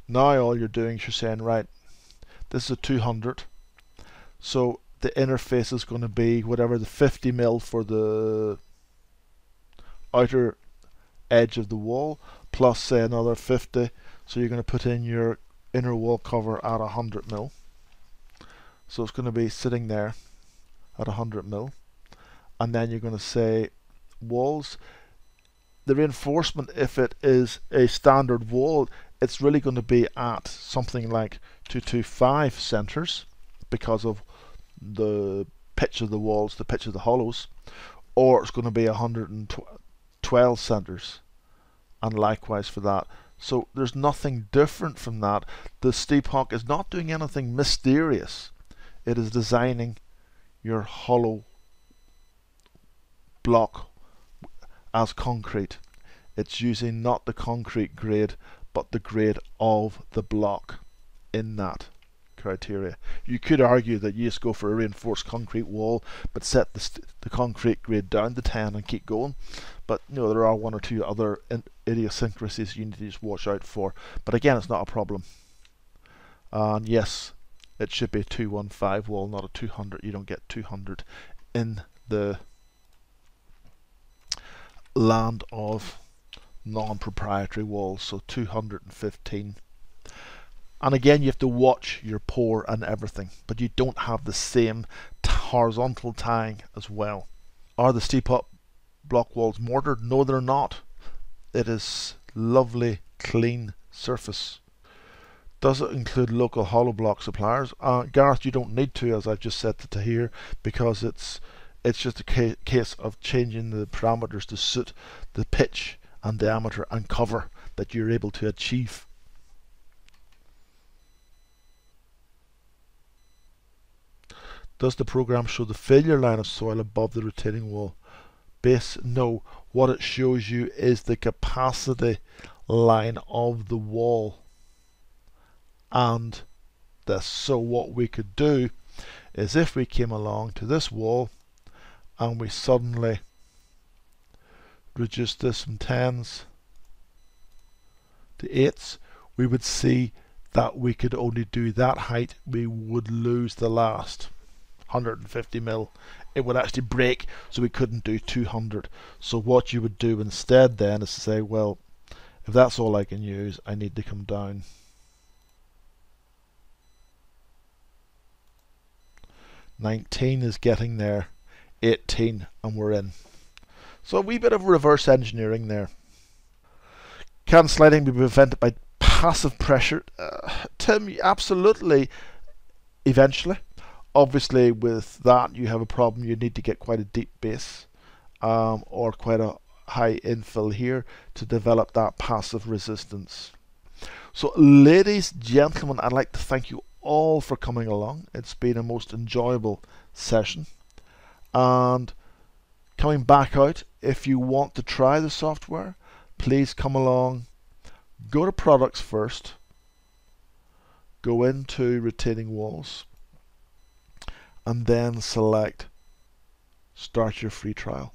Now all you're doing is you're saying, right, this is a 200, so the interface is going to be whatever the 50mm for the outer edge of the wall, plus say another 50, so you're going to put in your inner wall cover at 100mm. So it's going to be sitting there at 100mm, and then you're going to say walls. The reinforcement, if it is a standard wall, it's really going to be at something like 225 centers because of the pitch of the walls, the pitch of the hollows, or it's going to be 112 centers, and likewise for that. So there's nothing different from that. The Steephawk is not doing anything mysterious. It is designing your hollow block as concrete. It's using not the concrete grade but the grade of the block in that criteria. You could argue that you just go for a reinforced concrete wall but set the concrete grade down to 10 and keep going, but you know, there are one or two other idiosyncrasies you need to just watch out for, but again it's not a problem. And yes, it should be a 215 wall, not a 200. You don't get 200 in the land of non-proprietary walls, so 215. And again, you have to watch your pour and everything, but you don't have the same horizontal tying as well. Are the Steephawk block walls mortared? No, they're not. It is lovely, clean surface. Does it include local hollow block suppliers? Gareth, you don't need to, as I've just said to here, because it's just a case of changing the parameters to suit the pitch and diameter and cover that you're able to achieve. Does the program show the failure line of soil above the rotating wall base? No, what it shows you is the capacity line of the wall and this. So what we could do is, if we came along to this wall and we suddenly reduce this from 10s to 8s, we would see that we could only do that height. We would lose the last 150 mil. It would actually break, so we couldn't do 200. So what you would do instead then is to say, well, if that's all I can use, I need to come down . 19 is getting there, 18, and we're in. So a wee bit of reverse engineering there. Can sliding be prevented by passive pressure? Tim, absolutely, eventually. Obviously with that you have a problem, you need to get quite a deep base or quite a high infill here to develop that passive resistance. So ladies, gentlemen, I'd like to thank you all for coming along. It's been a most enjoyable session, and coming back out, if you want to try the software, please come along, go to products first, go into retaining walls, and then select start your free trial,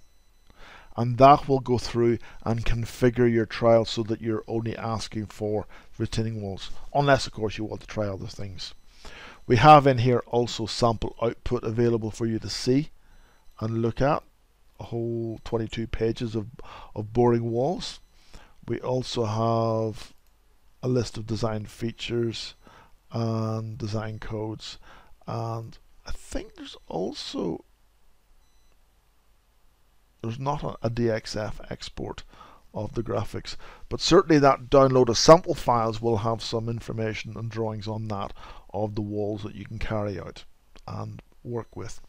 and that will go through and configure your trial so that you're only asking for retaining walls, unless of course you want to try other things. We have in here also sample output available for you to see and look at, a whole 22 pages of boring walls. We also have a list of design features and design codes, and I think there's also, there's not a DXF export of the graphics, but certainly that download of sample files will have some information and drawings on that of the walls that you can carry out and work with.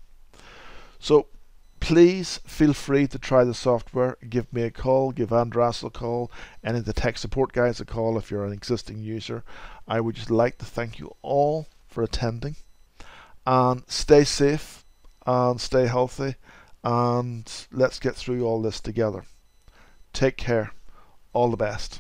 So please feel free to try the software. Give me a call, give Andras a call, any of the tech support guys a call if you're an existing user. I would just like to thank you all for attending. And stay safe and stay healthy, and let's get through all this together. Take care, all the best.